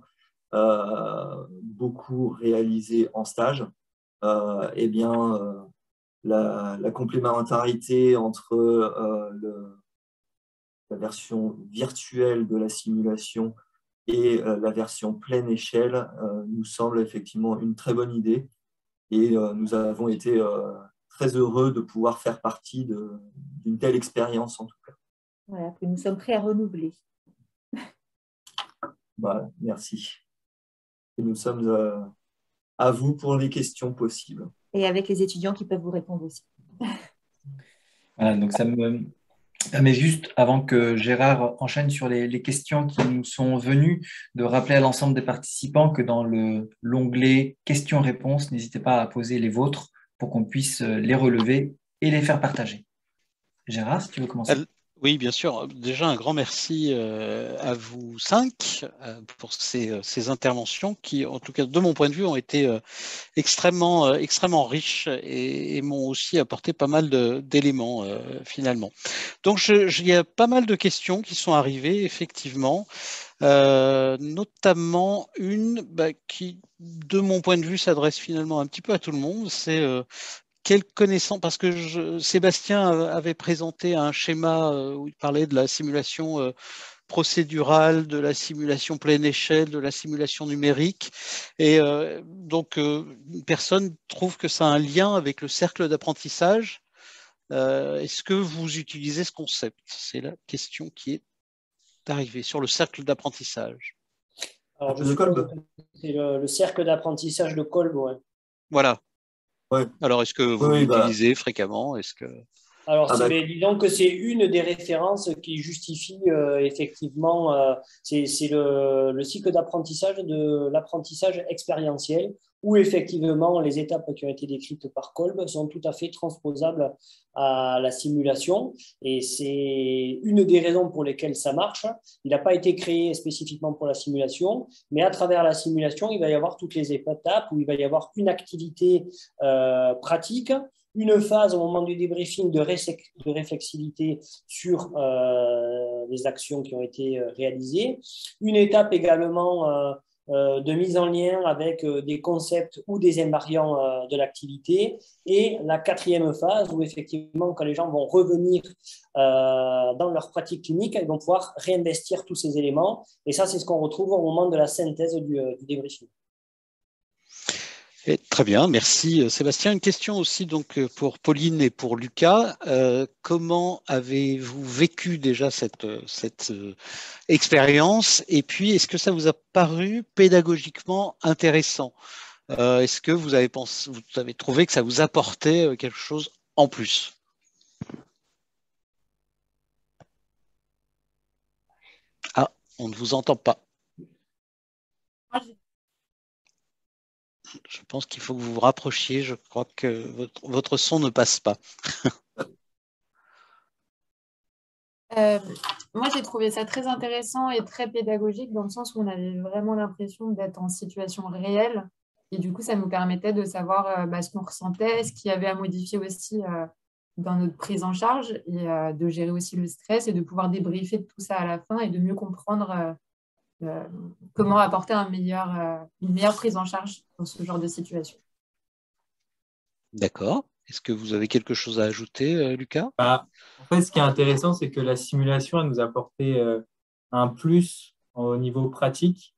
euh, beaucoup réalisée en stage, euh, eh bien, euh, la, la complémentarité entre euh, le, la version virtuelle de la simulation et la version pleine échelle nous semble effectivement une très bonne idée. Et nous avons été très heureux de pouvoir faire partie d'une telle expérience en tout cas. Voilà, que nous sommes prêts à renouveler. Voilà, merci. Et nous sommes à vous pour les questions possibles. Et avec les étudiants qui peuvent vous répondre aussi. Voilà, donc ça me... Mais juste avant que Gérard enchaîne sur les, les questions qui nous sont venues, de rappeler à l'ensemble des participants que dans l'onglet « Questions-réponses », n'hésitez pas à poser les vôtres pour qu'on puisse les relever et les faire partager. Gérard, si tu veux commencer. Oui, bien sûr. Déjà, un grand merci à vous cinq pour ces, ces interventions qui, en tout cas, de mon point de vue, ont été extrêmement, extrêmement riches et, et m'ont aussi apporté pas mal d'éléments, euh, finalement. Donc, je, je, il y a pas mal de questions qui sont arrivées, effectivement, euh, notamment une bah, qui, de mon point de vue, s'adresse finalement un petit peu à tout le monde, c'est… Euh, Quelle connaissance, parce que je, Sébastien avait présenté un schéma où il parlait de la simulation procédurale, de la simulation pleine échelle, de la simulation numérique. Et donc, une personne trouve que ça a un lien avec le cercle d'apprentissage. Est-ce que vous utilisez ce concept? C'est la question qui est arrivée sur le cercle d'apprentissage. Alors, je c'est le, le cercle d'apprentissage de Kolb, ouais. Voilà. Ouais. Alors, est-ce que vous oui, l'utilisez bah... fréquemment? Est-ce que... Alors, ah bah... disons que c'est une des références qui justifie euh, effectivement, euh, c'est le, le cycle d'apprentissage de l'apprentissage expérientiel, où effectivement les étapes qui ont été décrites par Kolb sont tout à fait transposables à la simulation, et c'est une des raisons pour lesquelles ça marche. Il n'a pas été créé spécifiquement pour la simulation, mais à travers la simulation, il va y avoir toutes les étapes où il va y avoir une activité euh, pratique, une phase au moment du débriefing de, ré de réflexivité sur euh, les actions qui ont été réalisées, une étape également euh, de mise en lien avec des concepts ou des invariants de l'activité, et la quatrième phase où effectivement quand les gens vont revenir dans leur pratique clinique, ils vont pouvoir réinvestir tous ces éléments, et ça c'est ce qu'on retrouve au moment de la synthèse du, du débriefing. Et très bien, merci Sébastien. Une question aussi donc pour Pauline et pour Lucas. Euh, comment avez-vous vécu déjà cette, cette euh, expérience? Et puis, est-ce que ça vous a paru pédagogiquement intéressant? euh, Est-ce que vous avez, pensé, vous avez trouvé que ça vous apportait quelque chose en plus? Ah, on ne vous entend pas. Je pense qu'il faut que vous vous rapprochiez. Je crois que votre, votre son ne passe pas. euh, moi, j'ai trouvé ça très intéressant et très pédagogique dans le sens où on avait vraiment l'impression d'être en situation réelle. Et du coup, ça nous permettait de savoir euh, bah, ce qu'on ressentait, ce qu'il y avait à modifier aussi euh, dans notre prise en charge, et euh, de gérer aussi le stress et de pouvoir débriefer de tout ça à la fin et de mieux comprendre... Euh, Euh, comment apporter un meilleur, euh, une meilleure prise en charge dans ce genre de situation. D'accord. Est-ce que vous avez quelque chose à ajouter, euh, Lucas? Bah, en fait, ce qui est intéressant, c'est que la simulation, elle nous a apporté euh, un plus au niveau pratique,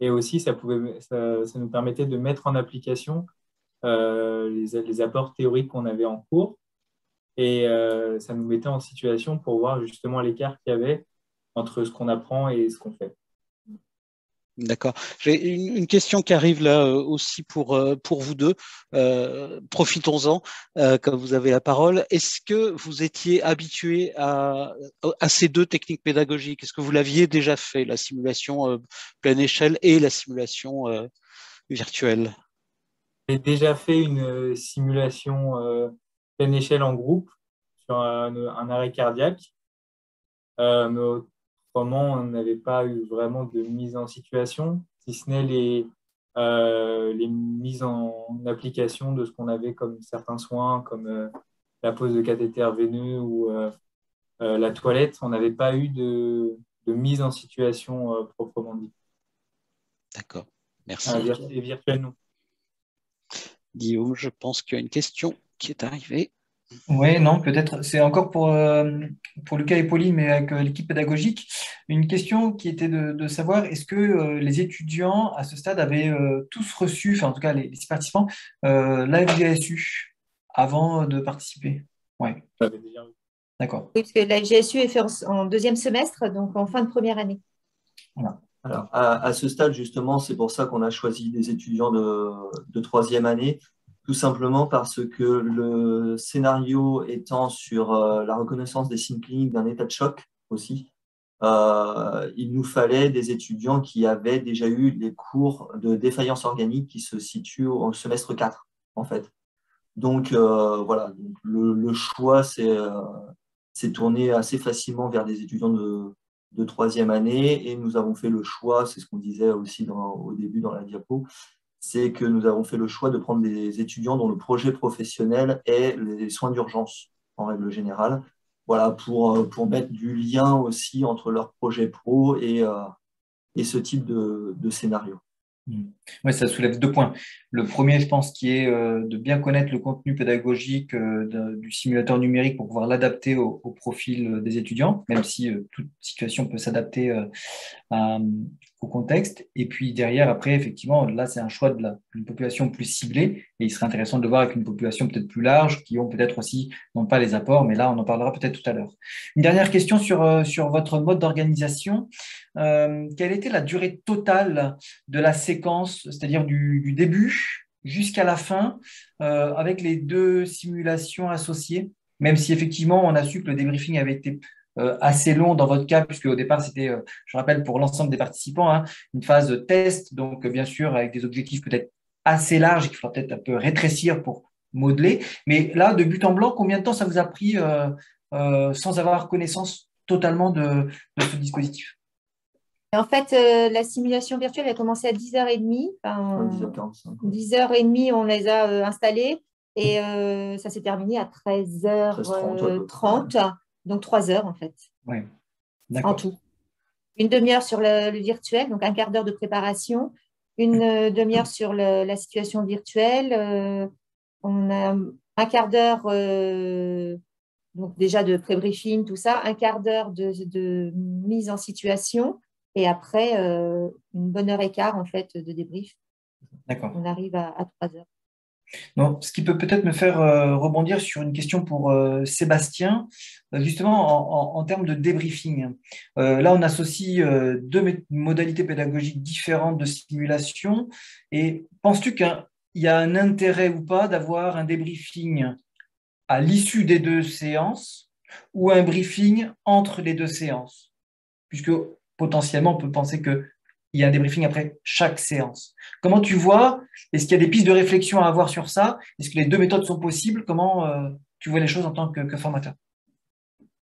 et aussi ça, pouvait, ça, ça nous permettait de mettre en application euh, les, les apports théoriques qu'on avait en cours, et euh, ça nous mettait en situation pour voir justement l'écart qu'il y avait entre ce qu'on apprend et ce qu'on fait. D'accord. J'ai une question qui arrive là aussi pour, pour vous deux. Euh, profitons-en euh, quand vous avez la parole. Est-ce que vous étiez habitué à, à ces deux techniques pédagogiques? Est-ce que vous l'aviez déjà fait, la simulation euh, pleine échelle et la simulation euh, virtuelle? J'ai déjà fait une simulation euh, pleine échelle en groupe sur un, un arrêt cardiaque. Euh, mais Comment on n'avait pas eu vraiment de mise en situation, si ce n'est les, euh, les mises en application de ce qu'on avait comme certains soins, comme euh, la pose de cathéter veineux ou euh, euh, la toilette. On n'avait pas eu de, de mise en situation euh, proprement dit. D'accord, merci. Ah, virtu et virtuel, non. Guillaume, je pense qu'il y a une question qui est arrivée. Oui, non, peut-être. C'est encore pour, euh, pour Lucas et Pauline, mais avec euh, l'équipe pédagogique. Une question qui était de, de savoir, est-ce que euh, les étudiants à ce stade avaient euh, tous reçu, enfin en tout cas les, les participants, euh, l'A F G S U avant de participer? Ouais. D'accord. Oui, parce que l'A F G S U est fait en, en deuxième semestre, donc en fin de première année. Voilà. Alors, à, à ce stade, justement, c'est pour ça qu'on a choisi des étudiants de, de troisième année. Tout simplement parce que le scénario étant sur euh, la reconnaissance des signes cliniques d'un état de choc aussi, euh, il nous fallait des étudiants qui avaient déjà eu les cours de défaillance organique qui se situent au semestre quatre, en fait. Donc, euh, voilà, donc le, le choix s'est euh, tourné assez facilement vers des étudiants de, de troisième année, et nous avons fait le choix, c'est ce qu'on disait aussi dans, au début dans la diapo, c'est que nous avons fait le choix de prendre des étudiants dont le projet professionnel est les soins d'urgence, en règle générale, voilà, pour, pour mettre du lien aussi entre leur projet pro et, euh, et ce type de, de scénario. Oui, ça soulève deux points. Le premier, je pense, qui est euh, de bien connaître le contenu pédagogique euh, de, du simulateur numérique pour pouvoir l'adapter au, au profil des étudiants, même si euh, toute situation peut s'adapter euh, à... au contexte, et puis derrière, après, effectivement, là, c'est un choix de la, une population plus ciblée, et il serait intéressant de le voir avec une population peut-être plus large, qui ont peut-être aussi, non pas les apports, mais là, on en parlera peut-être tout à l'heure. Une dernière question sur, sur votre mode d'organisation. Euh, quelle était la durée totale de la séquence, c'est-à-dire du, du début jusqu'à la fin, euh, avec les deux simulations associées, même si, effectivement, on a su que le débriefing avait été assez long dans votre cas, puisque au départ c'était, je rappelle pour l'ensemble des participants, hein, une phase de test, donc bien sûr avec des objectifs peut-être assez larges qu'il faudra peut-être un peu rétrécir pour modeler, mais là de but en blanc, combien de temps ça vous a pris euh, euh, sans avoir connaissance totalement de, de ce dispositif? En fait, euh, la simulation virtuelle a commencé à dix heures trente, enfin, dix heures trente on les a euh, installés, et euh, ça s'est terminé à treize heures trente. Donc, trois heures, en fait, oui. En tout. Une demi-heure sur le, le virtuel, donc un quart d'heure de préparation, une euh, demi-heure sur le, la situation virtuelle, euh, on a un quart d'heure euh, donc déjà de pré-briefing, tout ça, un quart d'heure de, de mise en situation, et après, euh, une bonne heure et quart, en fait, de débrief. D'accord. On arrive à, à trois heures. Non, ce qui peut peut-être me faire euh, rebondir sur une question pour euh, Sébastien, justement en, en, en termes de débriefing. Euh, là, on associe euh, deux modalités pédagogiques différentes de simulation. Et penses-tu qu'il y a un intérêt ou pas d'avoir un débriefing à l'issue des deux séances ou un briefing entre les deux séances? Puisque potentiellement, on peut penser que il y a un débriefing après chaque séance. Comment tu vois? Est-ce qu'il y a des pistes de réflexion à avoir sur ça? Est-ce que les deux méthodes sont possibles? Comment euh, tu vois les choses en tant que, que formateur?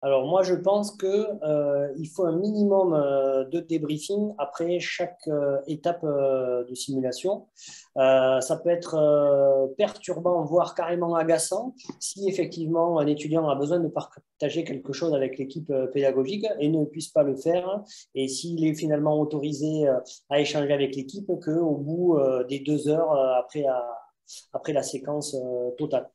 Alors moi, je pense que euh, il faut un minimum euh, de débriefing après chaque euh, étape euh, de simulation. Euh, ça peut être euh, perturbant, voire carrément agaçant, si effectivement un étudiant a besoin de partager quelque chose avec l'équipe euh, pédagogique et ne puisse pas le faire, et s'il est finalement autorisé euh, à échanger avec l'équipe, qu'au bout euh, des deux heures euh, après à après la séquence euh, totale.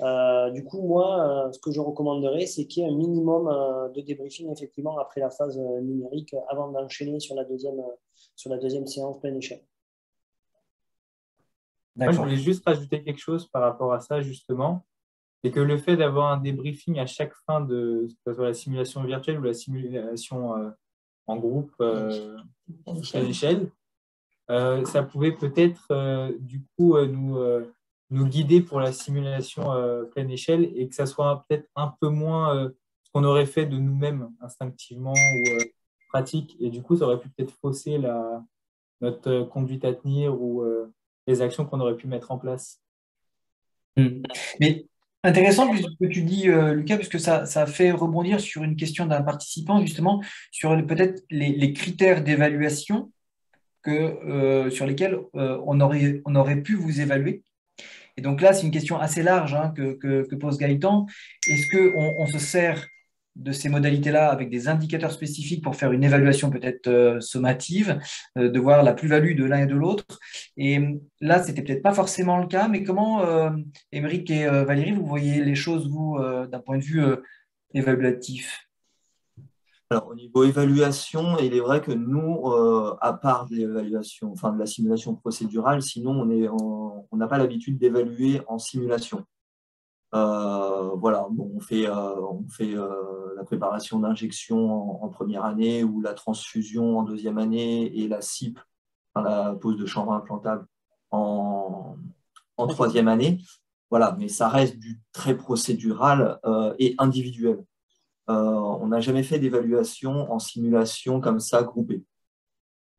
Euh, du coup, moi, euh, ce que je recommanderais, c'est qu'il y ait un minimum euh, de débriefing, effectivement, après la phase euh, numérique, avant d'enchaîner sur la deuxième, euh, sur la deuxième séance pleine échelle. Moi, je voulais juste rajouter quelque chose par rapport à ça, justement. C'est que le fait d'avoir un débriefing à chaque fin de, que ce soit la simulation virtuelle ou la simulation euh, en groupe euh, à l'échelle, euh, ça pouvait peut-être euh, du coup euh, nous, euh, nous guider pour la simulation euh, pleine échelle, et que ça soit peut-être un peu moins euh, ce qu'on aurait fait de nous-mêmes instinctivement ou euh, pratique, et du coup ça aurait pu peut-être fausser la, notre euh, conduite à tenir ou euh, les actions qu'on aurait pu mettre en place. Mmh. Mais intéressant ce que tu dis, euh, Lucas, puisque ça, ça fait rebondir sur une question d'un participant, justement, sur le, peut-être les, les critères d'évaluation que, euh, sur lesquels euh, on, aurait, on aurait pu vous évaluer. Et donc là, c'est une question assez large hein, que, que, que pose Gaëtan. Est-ce qu'on on se sert de ces modalités-là avec des indicateurs spécifiques pour faire une évaluation peut-être euh, sommative, euh, de voir la plus-value de l'un et de l'autre? Et là, ce n'était peut-être pas forcément le cas, mais comment, euh, Émeric et euh, Valérie, vous voyez les choses, vous, euh, d'un point de vue euh, évaluatif? Alors, au niveau évaluation, il est vrai que nous, euh, à part de l'évaluation, enfin de la simulation procédurale, sinon on est en, on n'a pas l'habitude d'évaluer en simulation. Euh, voilà, bon, on fait, euh, on fait euh, la préparation d'injection en, en première année, ou la transfusion en deuxième année, et la C I P, enfin, la pose de chanvre implantable, en, en troisième année. Voilà, mais ça reste du très procédural euh, et individuel. Euh, on n'a jamais fait d'évaluation en simulation comme ça, groupée.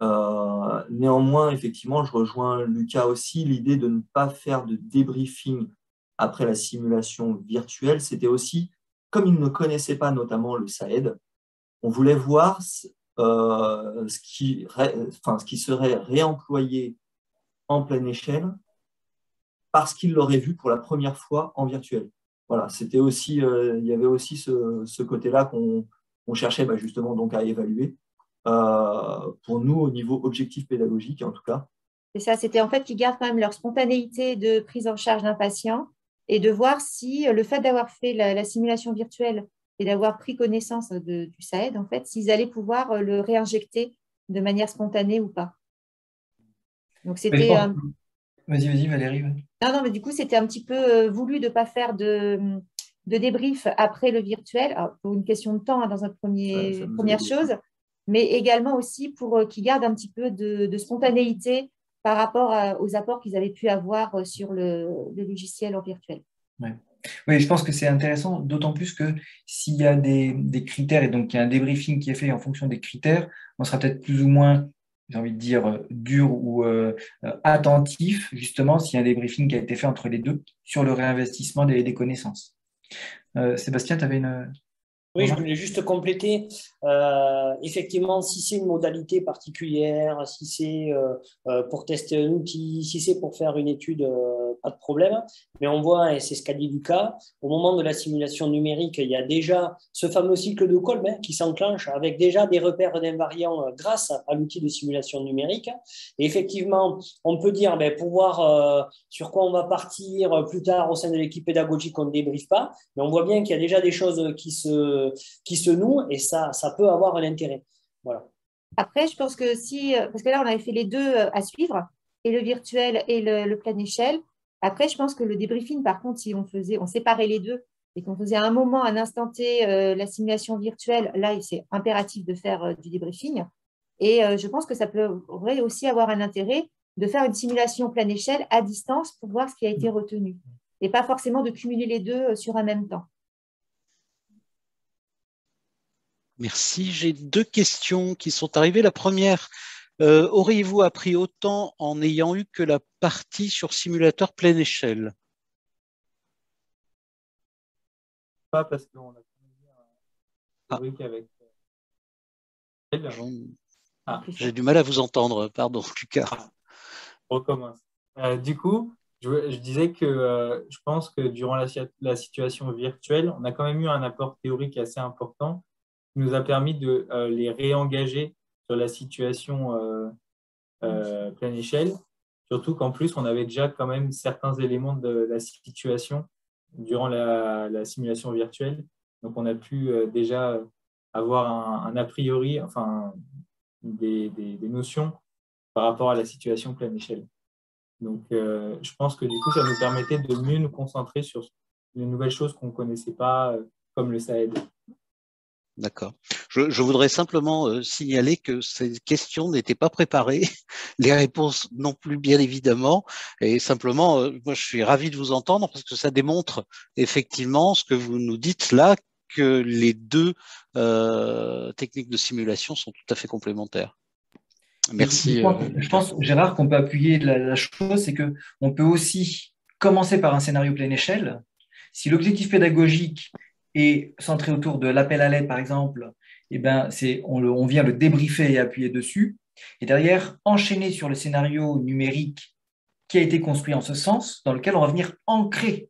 Euh, néanmoins, effectivement, je rejoins Lucas aussi, l'idée de ne pas faire de débriefing après la simulation virtuelle, c'était aussi, comme ils ne connaissaient pas notamment le S A E D, on voulait voir euh, ce, qui ré, enfin, ce qui serait réemployé en pleine échelle parce qu'ils l'auraient vu pour la première fois en virtuel. Voilà, c'était aussi, euh, il y avait aussi ce, ce côté-là qu'on on cherchait bah, justement donc à évaluer, euh, pour nous au niveau objectif pédagogique en tout cas. C'est ça, c'était en fait qu'ils gardent quand même leur spontanéité de prise en charge d'un patient, et de voir si le fait d'avoir fait la, la simulation virtuelle et d'avoir pris connaissance de, du S A E D, en fait, s'ils allaient pouvoir le réinjecter de manière spontanée ou pas. Donc, c'était… Euh... Vas-y, vas-y, Valérie. Vas non, non, mais du coup, c'était un petit peu voulu de ne pas faire de, de débrief après le virtuel, alors, pour une question de temps, hein, dans une premier, ouais, première chose, mais également aussi pour qu'ils gardent un petit peu de, de spontanéité par rapport à, aux apports qu'ils avaient pu avoir sur le, le logiciel en virtuel. Ouais. Oui, je pense que c'est intéressant, d'autant plus que s'il y a des, des critères, et donc il y a un débriefing qui est fait en fonction des critères, on sera peut-être plus ou moins, j'ai envie de dire, dur ou euh, attentif, justement, s'il y a un débriefing qui a été fait entre les deux sur le réinvestissement des, des connaissances. Euh, Sébastien, tu avais une… Oui, je voulais juste compléter, euh, effectivement, si c'est une modalité particulière, si c'est euh, pour tester un outil, si c'est pour faire une étude, euh, pas de problème. Mais on voit, et c'est ce qu'a dit Lucas, au moment de la simulation numérique, il y a déjà ce fameux cycle de Kolb hein, qui s'enclenche avec déjà des repères d'invariants grâce à l'outil de simulation numérique. Et effectivement, on peut dire, ben, pour voir euh, sur quoi on va partir plus tard au sein de l'équipe pédagogique, on ne débriefe pas, mais on voit bien qu'il y a déjà des choses qui se… qui se nouent, et ça, ça peut avoir un intérêt. Voilà. Après, je pense que si, parce que là, on avait fait les deux à suivre, et le virtuel et le, le plein échelle. Après, je pense que le débriefing, par contre, si on faisait, on séparait les deux, et qu'on faisait à un moment, à un instant T, euh, la simulation virtuelle, là, c'est impératif de faire euh, du débriefing. Et euh, je pense que ça pourrait aussi avoir un intérêt de faire une simulation plein échelle à distance pour voir ce qui a été retenu, et pas forcément de cumuler les deux euh, sur un même temps. Merci. J'ai deux questions qui sont arrivées. La première, euh, auriez-vous appris autant en n'ayant eu que la partie sur simulateur pleine échelle? Pas parce qu'on a fini un avec elle. Ah. J'ai du mal à vous entendre, pardon, Lucas. On recommence. Euh, du coup, je, je disais que euh, je pense que durant la, la situation virtuelle, on a quand même eu un apport théorique assez important, nous a permis de euh, les réengager sur la situation euh, euh, pleine échelle. Surtout qu'en plus, on avait déjà quand même certains éléments de la situation durant la, la simulation virtuelle. Donc, on a pu déjà avoir un, un a priori, enfin, des, des, des notions par rapport à la situation pleine échelle. Donc, euh, je pense que du coup, ça nous permettait de mieux nous concentrer sur les nouvelles choses qu'on ne connaissait pas, comme le S A E D. D'accord. Je, je voudrais simplement euh, signaler que ces questions n'étaient pas préparées, les réponses non plus bien évidemment, et simplement, euh, moi je suis ravi de vous entendre parce que ça démontre effectivement ce que vous nous dites là, que les deux euh, techniques de simulation sont tout à fait complémentaires. Merci. Je pense, je pense Gérard, qu'on peut appuyer la, la chose, c'est que on peut aussi commencer par un scénario pleine échelle. Si l'objectif pédagogique et centré autour de l'appel à l'aide, par exemple, eh ben, c'est, on, le, on vient le débriefer et appuyer dessus. Et derrière, enchaîner sur le scénario numérique qui a été construit en ce sens, dans lequel on va venir ancrer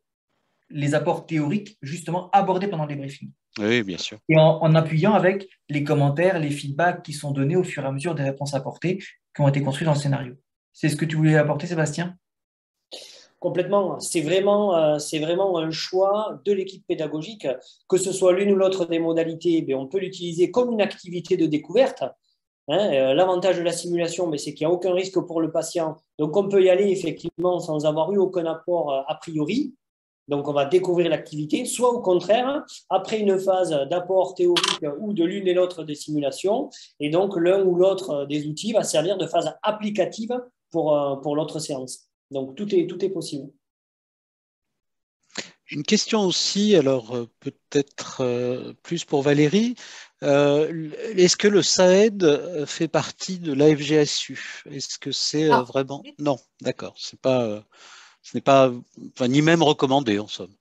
les apports théoriques, justement, abordés pendant le débriefing. Oui, bien sûr. Et en, en appuyant avec les commentaires, les feedbacks qui sont donnés au fur et à mesure des réponses apportées qui ont été construites dans le scénario. C'est ce que tu voulais apporter, Sébastien ? Complètement, c'est vraiment, c'est vraiment un choix de l'équipe pédagogique, que ce soit l'une ou l'autre des modalités, on peut l'utiliser comme une activité de découverte. L'avantage de la simulation, c'est qu'il n'y a aucun risque pour le patient, donc on peut y aller effectivement sans avoir eu aucun apport a priori, donc on va découvrir l'activité, soit au contraire, après une phase d'apport théorique ou de l'une et l'autre des simulations, et donc l'un ou l'autre des outils va servir de phase applicative pour, pour l'autre séance. Donc, tout est, tout est possible. Une question aussi, alors peut-être euh, plus pour Valérie. Euh, Est-ce que le S A E D fait partie de l'A F G S U? Est-ce que c'est euh, vraiment… Non, d'accord. C'est pas, euh, ce n'est pas enfin, ni même recommandé, en somme.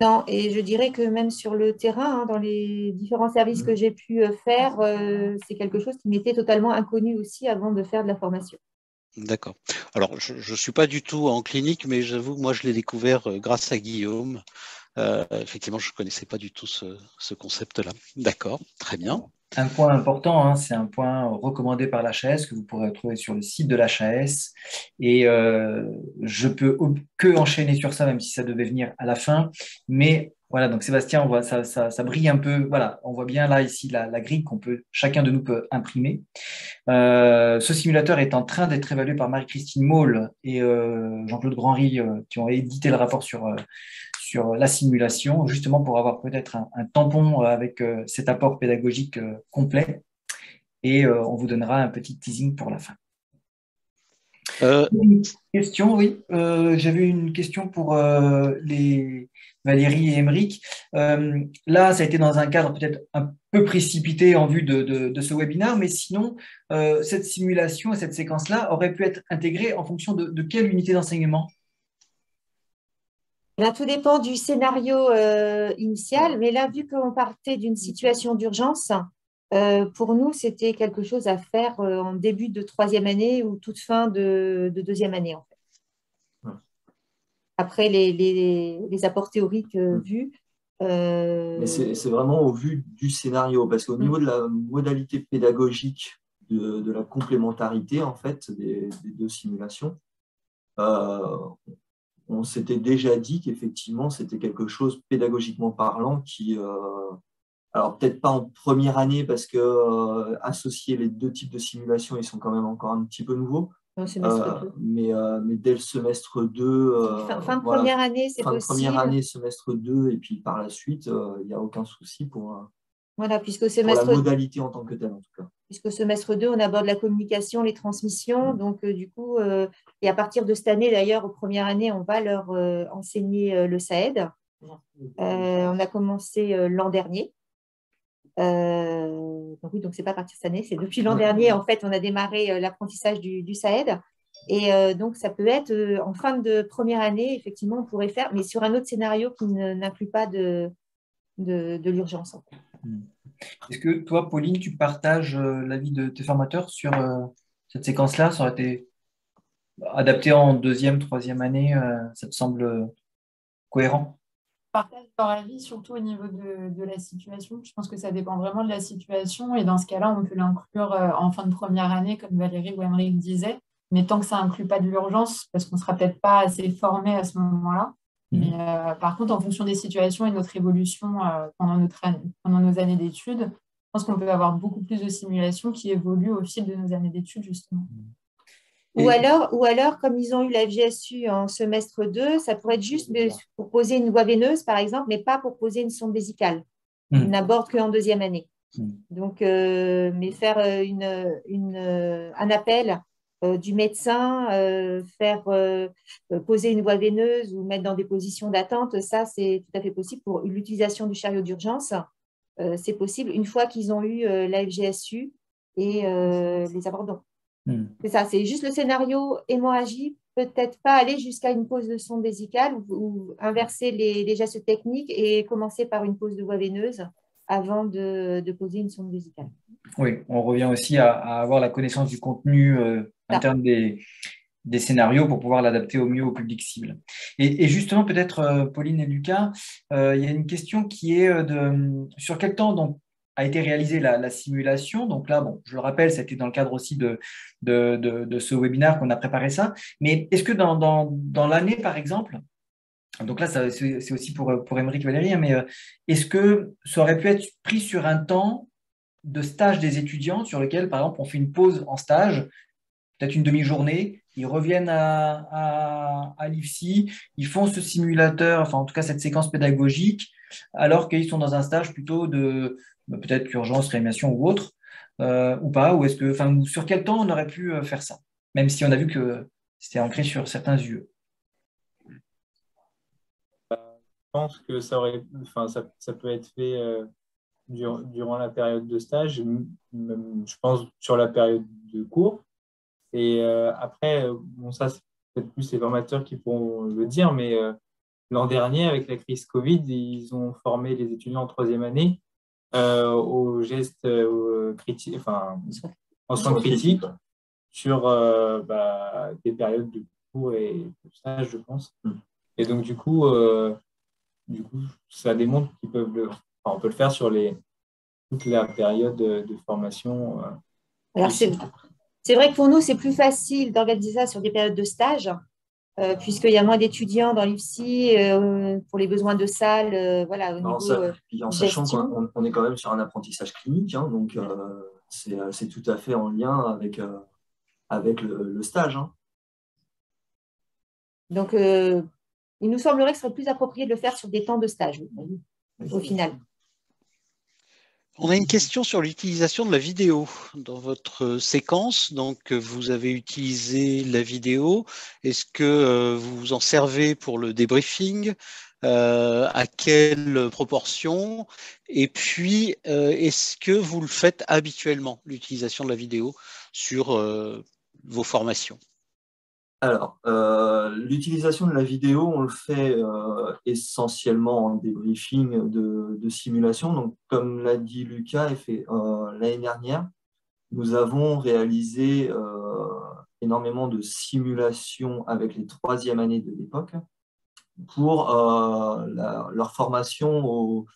Non, et je dirais que même sur le terrain, hein, dans les différents services mmh. que j'ai pu faire, euh, c'est quelque chose qui m'était totalement inconnu aussi avant de faire de la formation. D'accord. Alors, je ne suis pas du tout en clinique, mais j'avoue, moi, je l'ai découvert grâce à Guillaume. Euh, effectivement, je ne connaissais pas du tout ce, ce concept-là. D'accord, très bien. Un point important, hein, c'est un point recommandé par l'H A S, que vous pourrez retrouver sur le site de l'H A S. Et euh, je peux que enchaîner sur ça, même si ça devait venir à la fin. Mais voilà, donc Sébastien, on voit, ça, ça, ça brille un peu. Voilà, on voit bien là, ici, la, la grille qu'on peut, chacun de nous peut imprimer. Euh, ce simulateur est en train d'être évalué par Marie-Christine Maul et euh, Jean-Claude Granry euh, qui ont édité le rapport sur, euh, sur la simulation, justement pour avoir peut-être un, un tampon avec euh, cet apport pédagogique euh, complet. Et euh, on vous donnera un petit teasing pour la fin. Euh... Une question, oui. Euh, J'avais une question pour euh, les Valérie et Émeric. Euh, là, ça a été dans un cadre peut-être un peu précipité en vue de, de, de ce webinaire, mais sinon, euh, cette simulation et cette séquence-là aurait pu être intégrée en fonction de, de quelle unité d'enseignement? Là, tout dépend du scénario euh, initial, mais là, vu qu'on partait d'une situation d'urgence, Euh, pour nous, c'était quelque chose à faire euh, en début de troisième année ou toute fin de, de deuxième année, en fait. Après les, les, les apports théoriques euh, vus. Euh... C'est vraiment au vu du scénario, parce qu'au niveau de la modalité pédagogique, de, de la complémentarité, en fait, des, des deux simulations, euh, on s'était déjà dit qu'effectivement, c'était quelque chose pédagogiquement parlant qui... Euh, Alors, peut-être pas en première année, parce que euh, associer les deux types de simulations, ils sont quand même encore un petit peu nouveaux. Non, semestre euh, mais, euh, mais dès le semestre deux... Euh, fin fin voilà, de première année, c'est possible. Fin de première année, semestre deux, et puis par la suite, il euh, n'y a aucun souci pour, euh, voilà, puisque semestre pour la modalité en tant que telle, en tout cas. Puisque semestre deux, on aborde la communication, les transmissions, mmh. donc euh, du coup, euh, et à partir de cette année, d'ailleurs, aux premières années, on va leur euh, enseigner euh, le S A E D. Mmh. Euh, on a commencé euh, l'an dernier. Euh, donc oui, donc c'est pas à partir de cette année, c'est depuis l'an dernier en fait on a démarré euh, l'apprentissage du, du S A E D et euh, donc ça peut être euh, en fin de première année effectivement on pourrait faire, mais sur un autre scénario qui n'inclut pas de, de, de l'urgence en fait. Est-ce que toi Pauline tu partages euh, l'avis de tes formateurs sur euh, cette séquence-là? Ça aurait été adapté en deuxième, troisième année, euh, ça te semble cohérent? Partage leur avis, surtout au niveau de, de la situation. Je pense que ça dépend vraiment de la situation et dans ce cas-là, on peut l'inclure en fin de première année, comme Valérie ou Émeric disait, mais tant que ça inclut pas de l'urgence, parce qu'on sera peut-être pas assez formé à ce moment-là. Mmh. Mais, euh, par contre, en fonction des situations et de notre évolution euh, pendant, notre année, pendant nos années d'études, je pense qu'on peut avoir beaucoup plus de simulations qui évoluent au fil de nos années d'études, justement. Mmh. Et... Ou, alors, ou alors, comme ils ont eu la V S U en semestre deux, ça pourrait être juste pour poser une voie veineuse, par exemple, mais pas pour poser une sonde vésicale. Mmh. Ils n'abordent qu'en deuxième année. Mmh. Donc, euh, mais faire une, une, un appel euh, du médecin, euh, faire euh, poser une voie veineuse ou mettre dans des positions d'attente, ça, c'est tout à fait possible pour l'utilisation du chariot d'urgence. Euh, c'est possible une fois qu'ils ont eu euh, la F G S U et euh, les abandons. C'est ça, c'est juste le scénario hémorragie, peut-être pas aller jusqu'à une pause de sonde vésicale ou, ou inverser les, les gestes techniques et commencer par une pause de voie veineuse avant de, de poser une sonde vésicale. Oui, on revient aussi à, à avoir la connaissance du contenu euh, interne des, des scénarios pour pouvoir l'adapter au mieux au public cible. Et, et justement, peut-être, euh, Pauline et Lucas, euh, il y a une question qui est de sur quel temps donc, a été réalisée la, la simulation. Donc là, bon, je le rappelle, c'était dans le cadre aussi de, de, de, de ce webinaire qu'on a préparé ça. Mais est-ce que dans, dans, dans l'année, par exemple, donc là, c'est aussi pour, pour Émeric et Valérie, mais est-ce que ça aurait pu être pris sur un temps de stage des étudiants sur lequel, par exemple, on fait une pause en stage, peut-être une demi-journée, ils reviennent à, à, à l'I F S I, ils font ce simulateur, enfin en tout cas cette séquence pédagogique, alors qu'ils sont dans un stage plutôt de peut-être urgence, réanimation ou autre, euh, ou pas, ou est-ce que, enfin, sur quel temps on aurait pu faire ça, même si on a vu que c'était ancré sur certains U E. Je pense que ça, aurait, enfin, ça, ça peut être fait euh, dur, durant la période de stage, même, je pense sur la période de cours. Et euh, après, bon, ça, c'est peut-être plus les formateurs qui pourront le dire, mais euh, l'an dernier, avec la crise Covid, ils ont formé les étudiants en troisième année Euh, aux gestes euh, critiques, enfin, en soins critiques, sur euh, bah, des périodes de cours et de stage, je pense. Et donc, du coup, euh, du coup ça démontre qu'ils peuvent le, enfin, on peut le faire sur les, toute la période de formation. Euh, Alors, c'est vrai que pour nous, c'est plus facile d'organiser ça sur des périodes de stage. Euh, puisqu'il y a moins d'étudiants dans l'I F S I euh, pour les besoins de salles, euh, voilà, au non, niveau ça, euh, en gestion. Sachant qu'on est quand même sur un apprentissage clinique, hein, donc euh, c'est tout à fait en lien avec, euh, avec le, le stage. Hein. Donc, euh, il nous semblerait que ce serait plus approprié de le faire sur des temps de stage, oui, au final. On a une question sur l'utilisation de la vidéo dans votre séquence. Donc, vous avez utilisé la vidéo. Est-ce que vous vous en servez pour le débriefing ? Euh, à quelle proportion ? Et puis, euh, est-ce que vous le faites habituellement, l'utilisation de la vidéo, sur euh, vos formations ? Alors, euh, l'utilisation de la vidéo, on le fait euh, essentiellement en débriefing de, de simulation. Donc, comme l'a dit Lucas, euh, l'année dernière, nous avons réalisé euh, énormément de simulations avec les troisième années de l'époque pour euh, la, leur formation aux,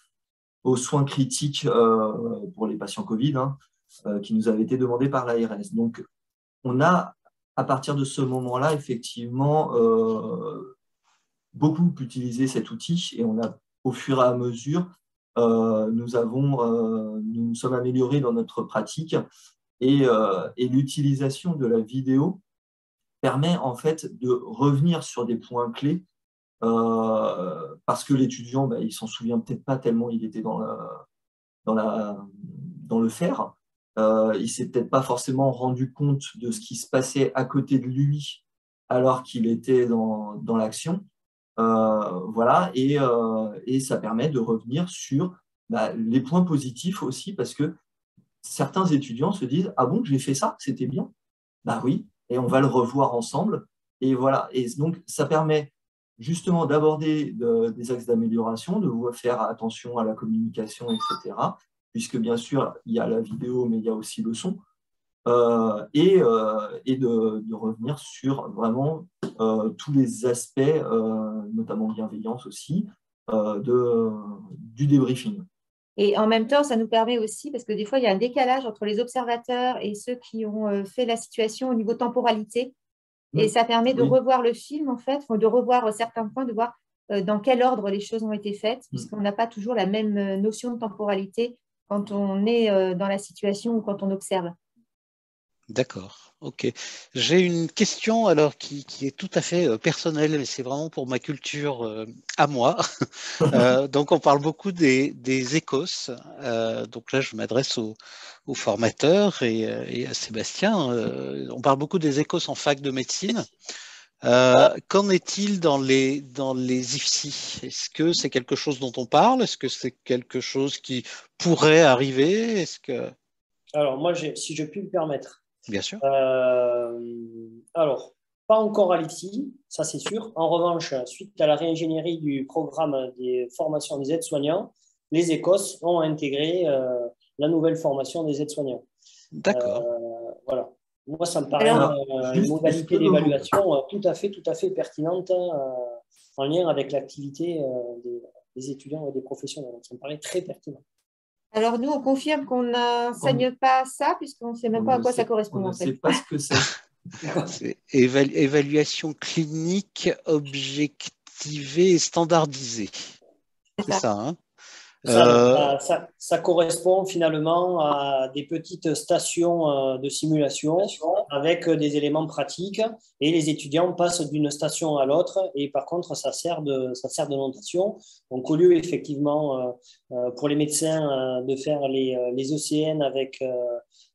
aux soins critiques euh, pour les patients Covid, hein, euh, qui nous avaient été demandés par l'A R S. Donc, on a à partir de ce moment-là, effectivement, euh, beaucoup utilisé cet outil et on a, au fur et à mesure, euh, nous, avons, euh, nous nous sommes améliorés dans notre pratique et, euh, et l'utilisation de la vidéo permet en fait de revenir sur des points clés euh, parce que l'étudiant, bah, il ne s'en souvient peut-être pas tellement il était dans, la, dans, la, dans le faire. Euh, il ne s'est peut-être pas forcément rendu compte de ce qui se passait à côté de lui alors qu'il était dans, dans l'action. Euh, voilà, et, euh, et ça permet de revenir sur bah, les points positifs aussi, parce que certains étudiants se disent « Ah bon, j'ai fait ça, c'était bien ?» Bah oui, et on va le revoir ensemble. Et voilà, et donc ça permet justement d'aborder de, des axes d'amélioration, de faire attention à la communication, et cetera, puisque bien sûr, il y a la vidéo, mais il y a aussi le son, euh, et, euh, et de, de revenir sur vraiment euh, tous les aspects, euh, notamment bienveillance aussi, euh, de, du débriefing. Et en même temps, ça nous permet aussi, parce que des fois, il y a un décalage entre les observateurs et ceux qui ont fait la situation au niveau temporalité, Et ça permet de oui. revoir le film, en fait, de revoir certains points, de voir dans quel ordre les choses ont été faites, puisqu'on n'a pas toujours la même notion de temporalité quand on est dans la situation ou quand on observe. D'accord, ok. J'ai une question alors qui, qui est tout à fait personnelle, mais c'est vraiment pour ma culture euh, à moi. euh, donc on parle beaucoup des, des E C O S. Euh, donc là je m'adresse aux, aux formateurs et, et à Sébastien. Euh, on parle beaucoup des E C O S en fac de médecine. Euh, qu'en est-il dans les, dans les I F S I? Est-ce que c'est quelque chose dont on parle? Est-ce que c'est quelque chose qui pourrait arriver? Est-ce que... Alors moi, si je puis me permettre. Bien sûr. Euh, alors, pas encore à l'I F S I, ça c'est sûr. En revanche, suite à la réingénierie du programme des formations des aides-soignants, les E C O S ont intégré euh, la nouvelle formation des aides-soignants. D'accord. Euh, voilà. Moi, ça me paraît alors, euh, une modalité d'évaluation euh, tout à fait, tout à fait pertinente euh, en lien avec l'activité euh, des, des étudiants et des professionnels. Donc, ça me paraît très pertinent. Alors, nous, on confirme qu'on n'enseigne pas ça, puisqu'on ne sait même on pas à quoi sait, ça correspond. On ne en fait. sait pas ce que c'est. Évalu évaluation clinique objectivée et standardisée. C'est ça, ça hein ça, euh... ça, ça, ça correspond finalement à des petites stations de simulation avec des éléments pratiques, et les étudiants passent d'une station à l'autre, et par contre ça sert de, ça sert de notation. Donc au lieu effectivement pour les médecins de faire les, les E C N avec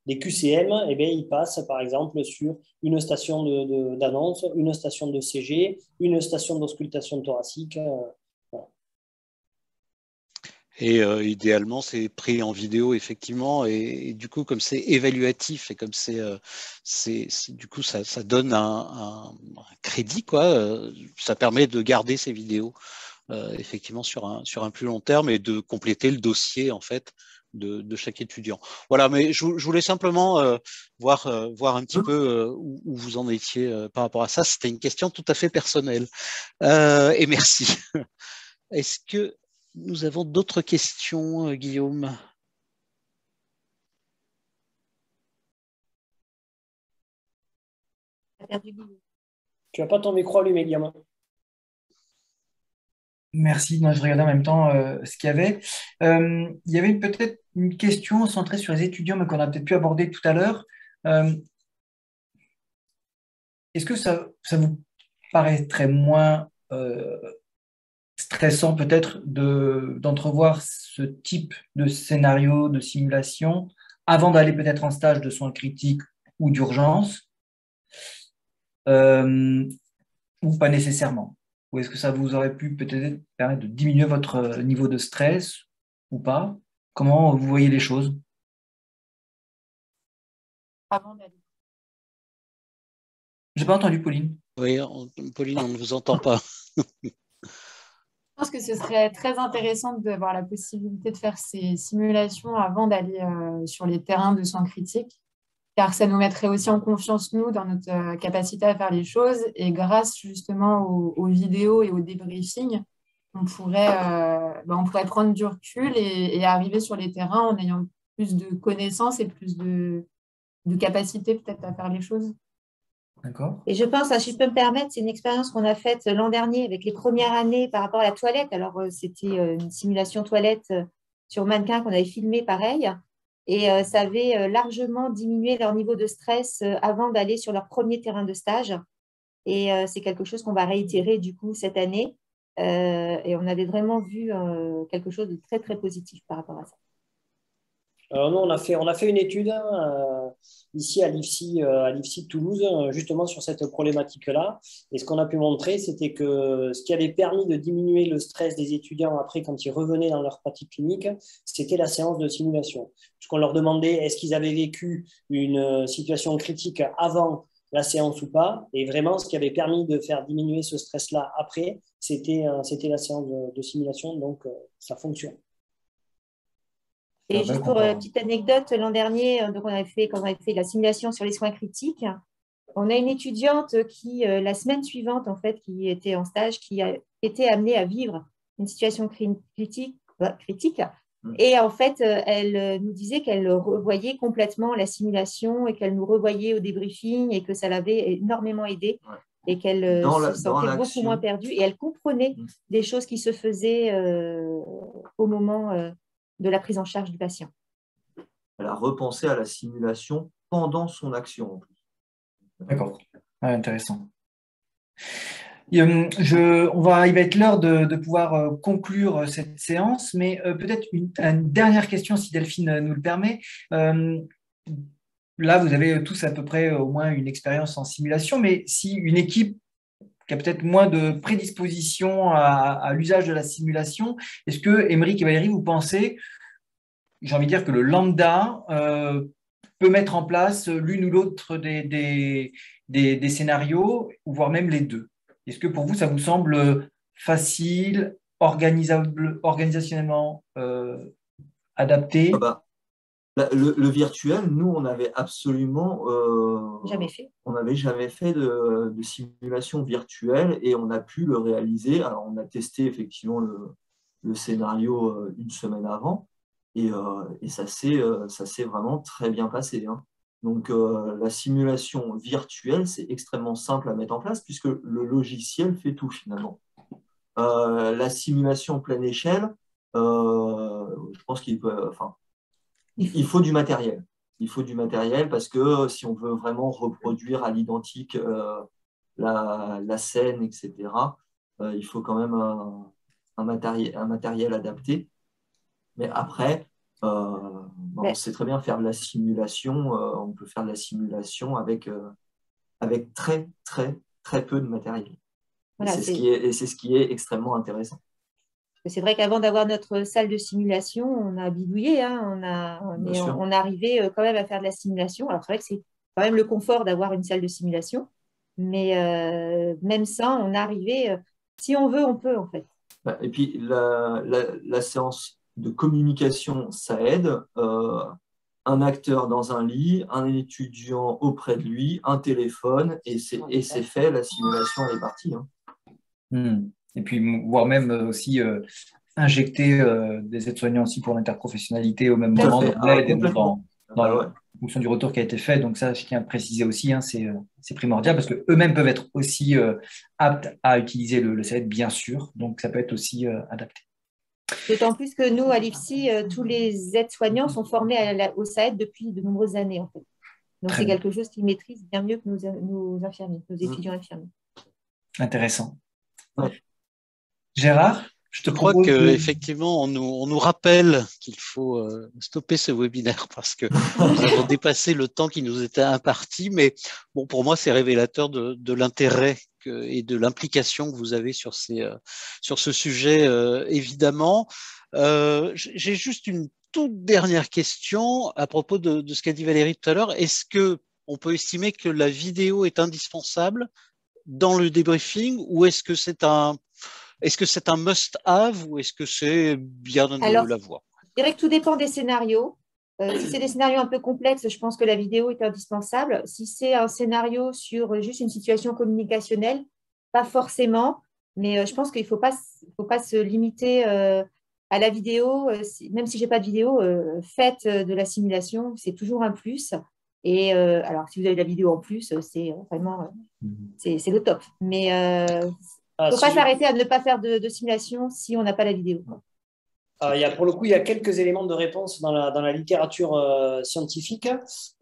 des Q C M, eh bien, ils passent par exemple sur une station de, d'annonce, une station de C G, une station d'auscultation thoracique. Et euh, idéalement, c'est pris en vidéo, effectivement, et, et du coup, comme c'est évaluatif et comme c'est, euh, du coup, ça, ça donne un, un, un crédit, quoi. Euh, ça permet de garder ces vidéos, euh, effectivement, sur un, sur un plus long terme, et de compléter le dossier, en fait, de, de chaque étudiant. Voilà, mais je, je voulais simplement euh, voir, euh, voir un petit peu euh, où, où vous en étiez euh, par rapport à ça. C'était une question tout à fait personnelle. Euh, et merci. Est-ce que... Nous avons d'autres questions, Guillaume. Tu n'as pas ton micro allumé, Guillaume. Merci, non, je regardais en même temps euh, ce qu'il y avait. Euh, il y avait peut-être une question centrée sur les étudiants, mais qu'on a peut-être pu aborder tout à l'heure. Est-ce euh, que ça, ça vous paraîtrait moins... Euh, stressant peut-être de d'entrevoir ce type de scénario, de simulation, avant d'aller peut-être en stage de soins critiques ou d'urgence, euh, ou pas nécessairement? Ou est-ce que ça vous aurait pu peut-être permettre de diminuer votre niveau de stress ou pas? Comment vous voyez les choses? Avant d'aller. J'ai pas entendu Pauline. Oui, on, Pauline, on ne vous entend pas. Je pense que ce serait très intéressant d'avoir la possibilité de faire ces simulations avant d'aller euh, sur les terrains de soins critiques, car ça nous mettrait aussi en confiance, nous, dans notre euh, capacité à faire les choses, et grâce justement aux, aux vidéos et aux débriefings, on pourrait, euh, ben, on pourrait prendre du recul et, et arriver sur les terrains en ayant plus de connaissances et plus de, de capacité peut-être à faire les choses. Et je pense, si je peux me permettre, c'est une expérience qu'on a faite l'an dernier avec les premières années par rapport à la toilette. Alors, c'était une simulation toilette sur mannequin qu'on avait filmée, pareil. Et ça avait largement diminué leur niveau de stress avant d'aller sur leur premier terrain de stage. Et c'est quelque chose qu'on va réitérer, du coup, cette année. Et on avait vraiment vu quelque chose de très, très positif par rapport à ça. Alors nous, on a fait, on a fait une étude euh, ici à l'I F S I euh, Toulouse, euh, justement sur cette problématique-là. Et ce qu'on a pu montrer, c'était que ce qui avait permis de diminuer le stress des étudiants après, quand ils revenaient dans leur pratique clinique, c'était la séance de simulation. Puisqu'on leur demandait est-ce qu'ils avaient vécu une situation critique avant la séance ou pas. Et vraiment, ce qui avait permis de faire diminuer ce stress-là après, c'était euh, c'était la séance de, de simulation. Donc, euh, ça fonctionne. Et juste pour une petite anecdote, l'an dernier, donc on avait fait, quand on avait fait la simulation sur les soins critiques, on a une étudiante qui, la semaine suivante, en fait, qui était en stage, qui a été amenée à vivre une situation critique, critique Et en fait, elle nous disait qu'elle revoyait complètement la simulation et qu'elle nous revoyait au débriefing et que ça l'avait énormément aidée et qu'elle se sentait beaucoup moins perdue. Et elle comprenait mmh. des choses qui se faisaient euh, au moment euh, de la prise en charge du patient. Elle a repensé à la simulation pendant son action. D'accord, ah, intéressant. Je, on va, il va être l'heure de, de pouvoir conclure cette séance, mais peut-être une, une dernière question, si Delphine nous le permet. Euh, là, vous avez tous à peu près au moins une expérience en simulation, mais si une équipe qui a peut-être moins de prédisposition à, à l'usage de la simulation, est-ce que, Émeric et Valérie, vous pensez, j'ai envie de dire que le lambda euh, peut mettre en place l'une ou l'autre des, des, des, des scénarios, voire même les deux? Est-ce que pour vous, ça vous semble facile, organisable, organisationnellement euh, adapté? Ah bah, le, le virtuel, nous, on n'avait absolument euh, jamais fait. On n'avait jamais fait de, de simulation virtuelle et on a pu le réaliser. Alors, on a testé effectivement le, le scénario euh, une semaine avant et, euh, et ça s'est euh, vraiment très bien passé, hein. Donc, euh, la simulation virtuelle, c'est extrêmement simple à mettre en place puisque le logiciel fait tout finalement. Euh, la simulation pleine échelle, euh, je pense qu'il peut, enfin, il faut du matériel. Il faut du matériel parce que si on veut vraiment reproduire à l'identique euh, la, la scène, et cetera, euh, il faut quand même un, un, matériel, un matériel adapté. Mais après... Euh, Bon, on sait très bien faire de la simulation, euh, on peut faire de la simulation avec, euh, avec très, très, très peu de matériel. Voilà, et c'est ce, ce qui est extrêmement intéressant. C'est vrai qu'avant d'avoir notre salle de simulation, on a bidouillé, hein, on, a, mais on, on arrivait quand même à faire de la simulation. Alors c'est vrai que c'est quand même le confort d'avoir une salle de simulation, mais euh, même ça, on arrivait, euh, si on veut, on peut en fait. Et puis la, la, la séance de communication, ça aide. Euh, un acteur dans un lit, un étudiant auprès de lui, un téléphone, et c'est fait, la simulation est partie, hein. Mmh. Et puis, voire même aussi euh, injecter euh, des aides-soignants aussi pour l'interprofessionnalité au même tout moment, fait. Dans, ah, dans, dans, ah, ouais. en fonction du retour qui a été fait. Donc ça, je tiens à préciser aussi, hein, c'est euh, primordial, parce qu'eux-mêmes peuvent être aussi euh, aptes à utiliser le, le S A E D, bien sûr, donc ça peut être aussi euh, adapté. D'autant plus que nous, à l'I F S I, tous les aides-soignants sont formés à la, au S A E D depuis de nombreuses années, en fait. Donc, c'est quelque chose qu'ils maîtrisent bien mieux que nos, nos infirmiers, nos étudiants infirmiers. Intéressant. Ouais. Gérard, je te propose... Je crois qu'effectivement, on, on nous rappelle qu'il faut euh, stopper ce webinaire parce que nous avons dépassé le temps qui nous était imparti, mais bon, pour moi, c'est révélateur de, de l'intérêt et de l'implication que vous avez sur, ces, euh, sur ce sujet, euh, évidemment. Euh, j'ai juste une toute dernière question à propos de, de ce qu'a dit Valérie tout à l'heure. Est-ce qu'on peut estimer que la vidéo est indispensable dans le débriefing ou est-ce que c'est un, est-ce que c'est un must-have ou est-ce que c'est bien de l'avoir? Je dirais que tout dépend des scénarios. Euh, si c'est des scénarios un peu complexes, je pense que la vidéo est indispensable. Si c'est un scénario sur juste une situation communicationnelle, pas forcément, mais euh, je pense qu'il ne faut pas, faut pas se limiter euh, à la vidéo. Euh, si, même si je n'ai pas de vidéo, euh, faites euh, de la simulation, c'est toujours un plus. Et euh, alors, si vous avez de la vidéo en plus, c'est vraiment euh, c'est le top. Mais il euh, ne faut ah, pas s'arrêter si... à ne pas faire de, de simulation si on n'a pas la vidéo. Euh, il y a, pour le coup, il y a quelques éléments de réponse dans la, dans la littérature euh, scientifique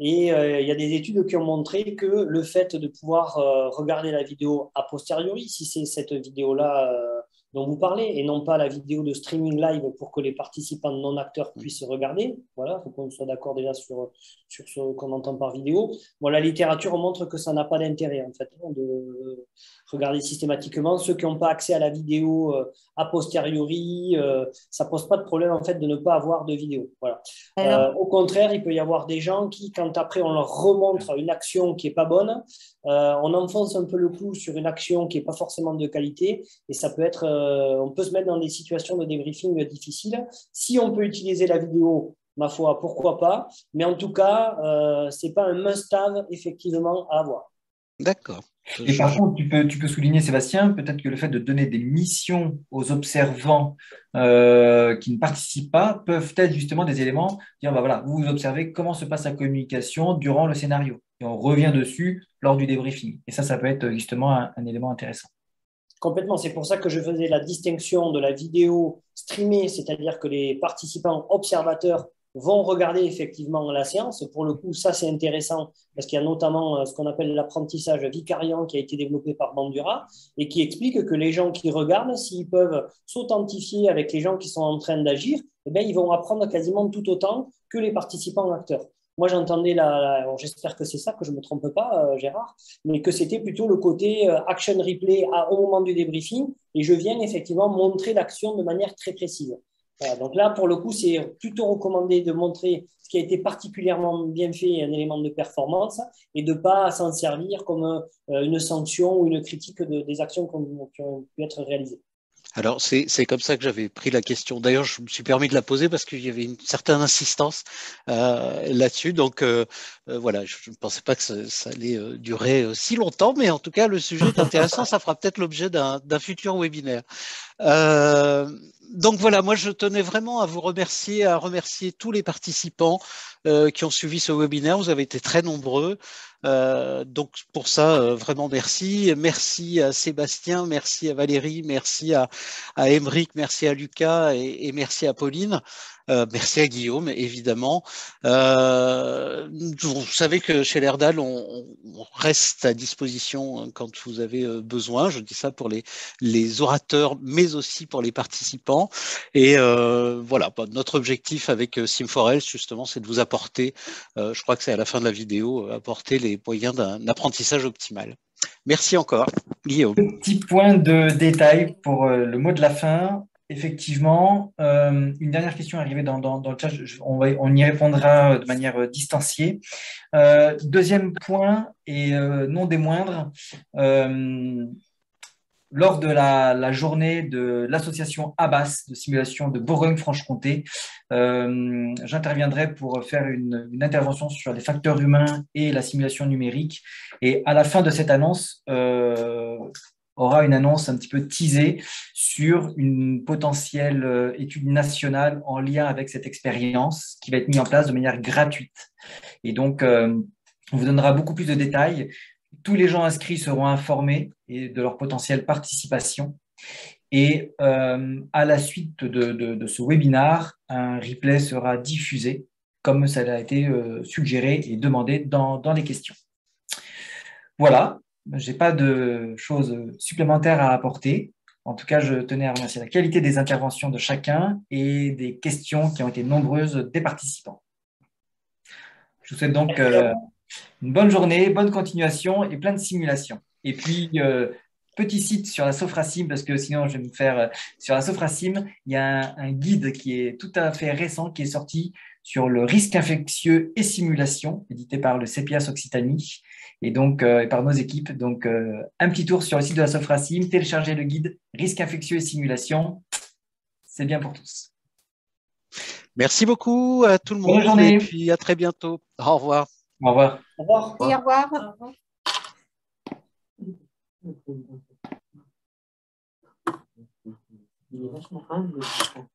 et euh, il y a des études qui ont montré que le fait de pouvoir euh, regarder la vidéo a posteriori, si c'est cette vidéo-là euh, dont vous parlez et non pas la vidéo de streaming live pour que les participants non-acteurs puissent regarder, voilà, il faut qu'on soit d'accord déjà sur, sur ce qu'on entend par vidéo. Bon, la littérature montre que ça n'a pas d'intérêt en fait de regarder systématiquement. Ceux qui n'ont pas accès à la vidéo euh, a posteriori, euh, ça pose pas de problème en fait de ne pas avoir de vidéo. Voilà. Euh, au contraire, il peut y avoir des gens qui, quand après on leur remontre une action qui n'est pas bonne, euh, on enfonce un peu le clou sur une action qui n'est pas forcément de qualité et ça peut être, euh, on peut se mettre dans des situations de débriefing difficiles. Si on peut utiliser la vidéo, ma foi, pourquoi pas, mais en tout cas, euh, ce n'est pas un must-have effectivement à avoir. D'accord. Et par contre, tu peux, tu peux souligner, Sébastien, peut-être que le fait de donner des missions aux observants euh, qui ne participent pas peuvent être justement des éléments, dire bah voilà, vous observez comment se passe la communication durant le scénario. Et on revient dessus lors du débriefing. Et ça, ça peut être justement un, un élément intéressant. Complètement, c'est pour ça que je faisais la distinction de la vidéo streamée, c'est-à-dire que les participants observateurs vont regarder effectivement la séance. Pour le coup, ça, c'est intéressant parce qu'il y a notamment ce qu'on appelle l'apprentissage vicariant qui a été développé par Bandura et qui explique que les gens qui regardent, s'ils peuvent s'authentifier avec les gens qui sont en train d'agir, eh bien, ils vont apprendre quasiment tout autant que les participants acteurs. Moi, j'entendais, la, la, j'espère que c'est ça, que je ne me trompe pas, euh, Gérard, mais que c'était plutôt le côté euh, action replay à, au moment du débriefing et je viens effectivement montrer l'action de manière très précise. Voilà, donc là, pour le coup, c'est plutôt recommandé de montrer ce qui a été particulièrement bien fait, un élément de performance, et de ne pas s'en servir comme une sanction ou une critique de, des actions qui ont pu être réalisées. Alors, c'est, c'est comme ça que j'avais pris la question. D'ailleurs, je me suis permis de la poser parce qu'il y avait une certaine insistance euh, là-dessus. Donc, euh, euh, voilà, je ne pensais pas que ça, ça allait euh, durer euh, si longtemps, mais en tout cas, le sujet est intéressant. Ça fera peut-être l'objet d'un, d'un futur webinaire. Euh, donc, voilà, moi, je tenais vraiment à vous remercier, à remercier tous les participants euh, qui ont suivi ce webinaire. Vous avez été très nombreux. Euh, donc pour ça, euh, vraiment merci. Merci à Sébastien, merci à Valérie, merci à, à Émeric, merci à Lucas et, et merci à Pauline. Euh, merci à Guillaume, évidemment. Euh, vous savez que chez Laerdal, on, on reste à disposition quand vous avez besoin. Je dis ça pour les, les orateurs, mais aussi pour les participants. Et euh, voilà, bah, notre objectif avec SimforHealth, justement, c'est de vous apporter, euh, je crois que c'est à la fin de la vidéo, apporter les moyens d'un apprentissage optimal. Merci encore, Guillaume. Petit point de détail pour le mot de la fin. Effectivement, euh, une dernière question arrivée dans, dans, dans le chat, je, on, va, on y répondra de manière distanciée. Euh, deuxième point, et euh, non des moindres, euh, lors de la, la journée de l'association A B A S de simulation de Bourgogne-Franche-Comté, euh, j'interviendrai pour faire une, une intervention sur les facteurs humains et la simulation numérique. Et à la fin de cette annonce, euh, aura une annonce un petit peu teasée sur une potentielle étude nationale en lien avec cette expérience qui va être mise en place de manière gratuite. Et donc, euh, on vous donnera beaucoup plus de détails. Tous les gens inscrits seront informés et de leur potentielle participation. Et euh, à la suite de, de, de ce webinar, un replay sera diffusé, comme ça a été suggéré et demandé dans, dans les questions. Voilà. Je n'ai pas de choses supplémentaires à apporter. En tout cas, je tenais à remercier la qualité des interventions de chacun et des questions qui ont été nombreuses des participants. Je vous souhaite donc euh, une bonne journée, bonne continuation et plein de simulations. Et puis, euh, petit site sur la SOFRACIM, parce que sinon je vais me faire... Euh, sur la SOFRACIM, il y a un, un guide qui est tout à fait récent, qui est sorti sur le risque infectieux et simulation, édité par le C P S Occitanie. Et donc, euh, et par nos équipes. Donc, euh, un petit tour sur le site de la SOFRACIM, téléchargez le guide risque infectieux et simulation. C'est bien pour tous. Merci beaucoup à tout le monde. Bonne journée. Et puis à très bientôt. Au revoir. Au revoir. Au revoir. Au revoir. Au revoir. Au revoir.